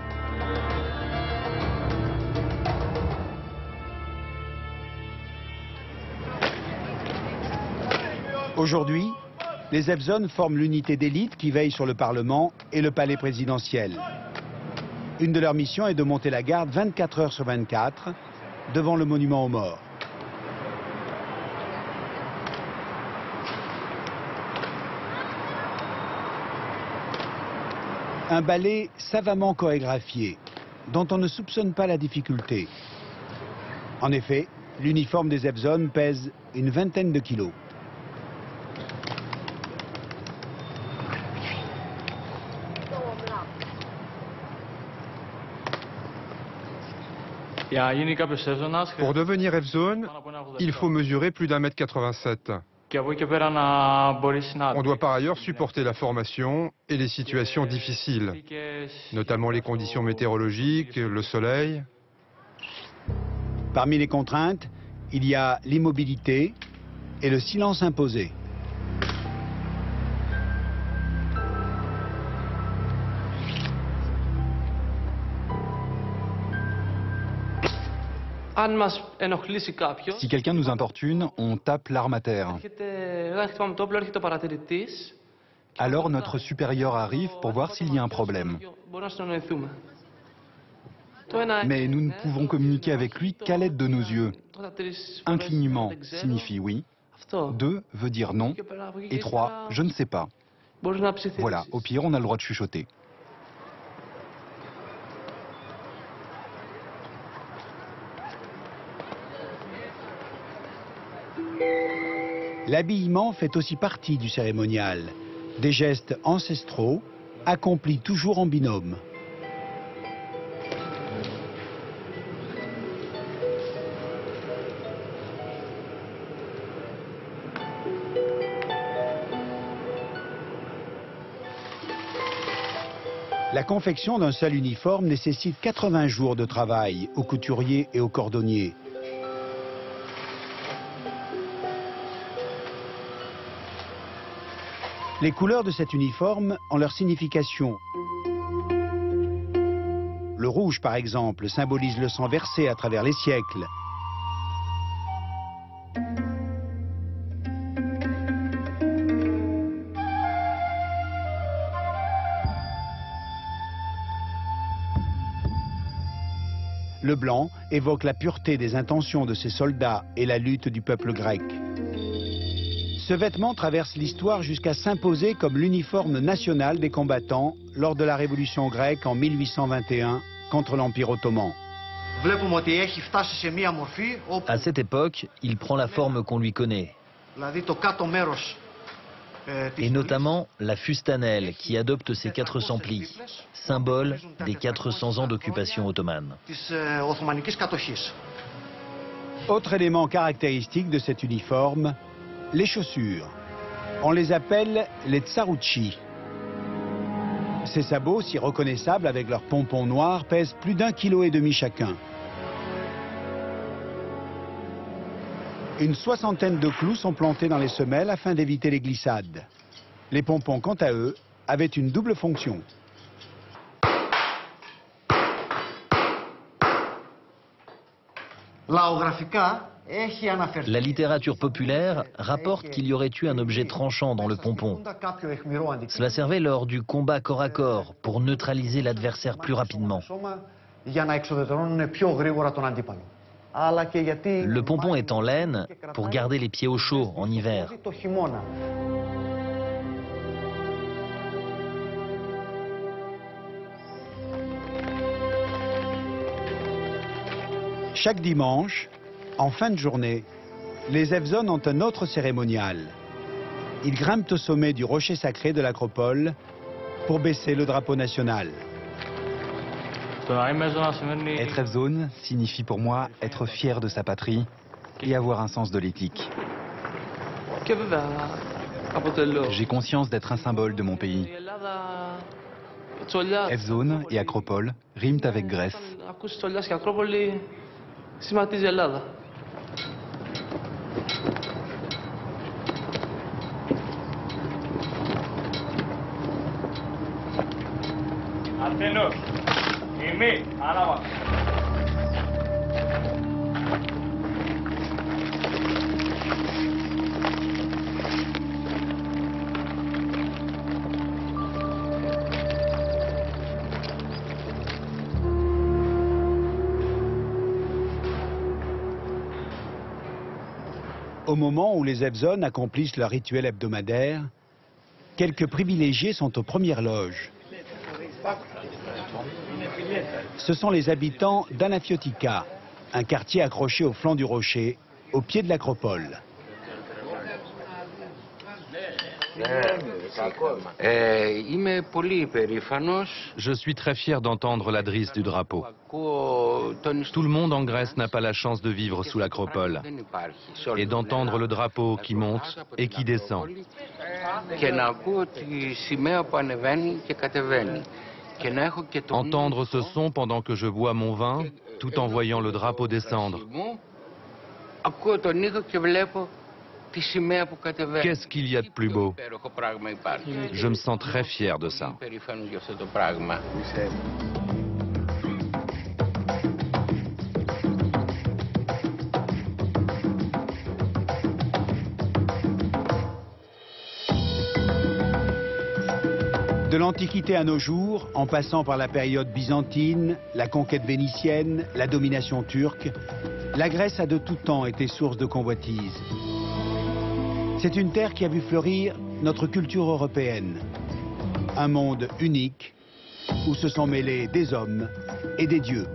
Aujourd'hui, les Evzones forment l'unité d'élite qui veille sur le Parlement et le palais présidentiel. Une de leurs missions est de monter la garde 24 heures sur 24 devant le monument aux morts. Un ballet savamment chorégraphié, dont on ne soupçonne pas la difficulté. En effet, l'uniforme des Evzones pèse une vingtaine de kilos. Pour devenir Evzone, il faut mesurer plus d'1,87 m. On doit par ailleurs supporter la formation et les situations difficiles, notamment les conditions météorologiques, le soleil. Parmi les contraintes, il y a l'immobilité et le silence imposé. Si quelqu'un nous importune, on tape l'arme à terre. Alors notre supérieur arrive pour voir s'il y a un problème. Mais nous ne pouvons communiquer avec lui qu'à l'aide de nos yeux. Un clignement signifie oui, 2 veut dire non, et 3, je ne sais pas. Voilà, au pire, on a le droit de chuchoter. L'habillement fait aussi partie du cérémonial. Des gestes ancestraux, accomplis toujours en binôme. La confection d'un seul uniforme nécessite 80 jours de travail aux couturiers et aux cordonniers. Les couleurs de cet uniforme ont leur signification. Le rouge, par exemple, symbolise le sang versé à travers les siècles. Le blanc évoque la pureté des intentions de ses soldats et la lutte du peuple grec. Ce vêtement traverse l'histoire jusqu'à s'imposer comme l'uniforme national des combattants lors de la Révolution grecque en 1821 contre l'Empire ottoman. À cette époque, il prend la forme qu'on lui connaît. Et notamment la fustanelle qui adopte ses 400 plis, symbole des 400 ans d'occupation ottomane. Autre élément caractéristique de cet uniforme, les chaussures. On les appelle les tsarouchi. Ces sabots, si reconnaissables avec leurs pompons noirs, pèsent plus d'1,5 kg chacun. Une soixantaine de clous sont plantés dans les semelles afin d'éviter les glissades. Les pompons, quant à eux, avaient une double fonction. La littérature populaire rapporte qu'il y aurait eu un objet tranchant dans le pompon. Cela servait lors du combat corps à corps pour neutraliser l'adversaire plus rapidement. Le pompon est en laine pour garder les pieds au chaud en hiver. Chaque dimanche, en fin de journée, les Evzones ont un autre cérémonial. Ils grimpent au sommet du rocher sacré de l'Acropole pour baisser le drapeau national. Être Evzone signifie pour moi être fier de sa patrie et avoir un sens de l'éthique. J'ai conscience d'être un symbole de mon pays. Evzone et Acropole riment avec Grèce. Au moment où les Evzones accomplissent leur rituel hebdomadaire, quelques privilégiés sont aux premières loges. Ce sont les habitants d'Anafiotika, un quartier accroché au flanc du rocher, au pied de l'Acropole. Je suis très fier d'entendre la drisse du drapeau. Tout le monde en Grèce n'a pas la chance de vivre sous l'acropole et d'entendre le drapeau qui monte et qui descend. Entendre ce son pendant que je bois mon vin, tout en voyant le drapeau descendre. Qu'est-ce qu'il y a de plus beau? Je me sens très fier de ça. De l'Antiquité à nos jours, en passant par la période byzantine, la conquête vénitienne, la domination turque, la Grèce a de tout temps été source de convoitise. C'est une terre qui a vu fleurir notre culture européenne. Un monde unique, où se sont mêlés des hommes et des dieux.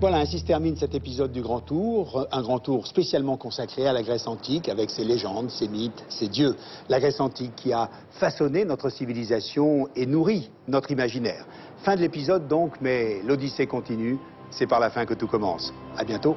Voilà, ainsi se termine cet épisode du Grand Tour. Un Grand Tour spécialement consacré à la Grèce antique, avec ses légendes, ses mythes, ses dieux. La Grèce antique qui a façonné notre civilisation et nourri notre imaginaire. Fin de l'épisode donc, mais l'Odyssée continue. C'est par la fin que tout commence. À bientôt.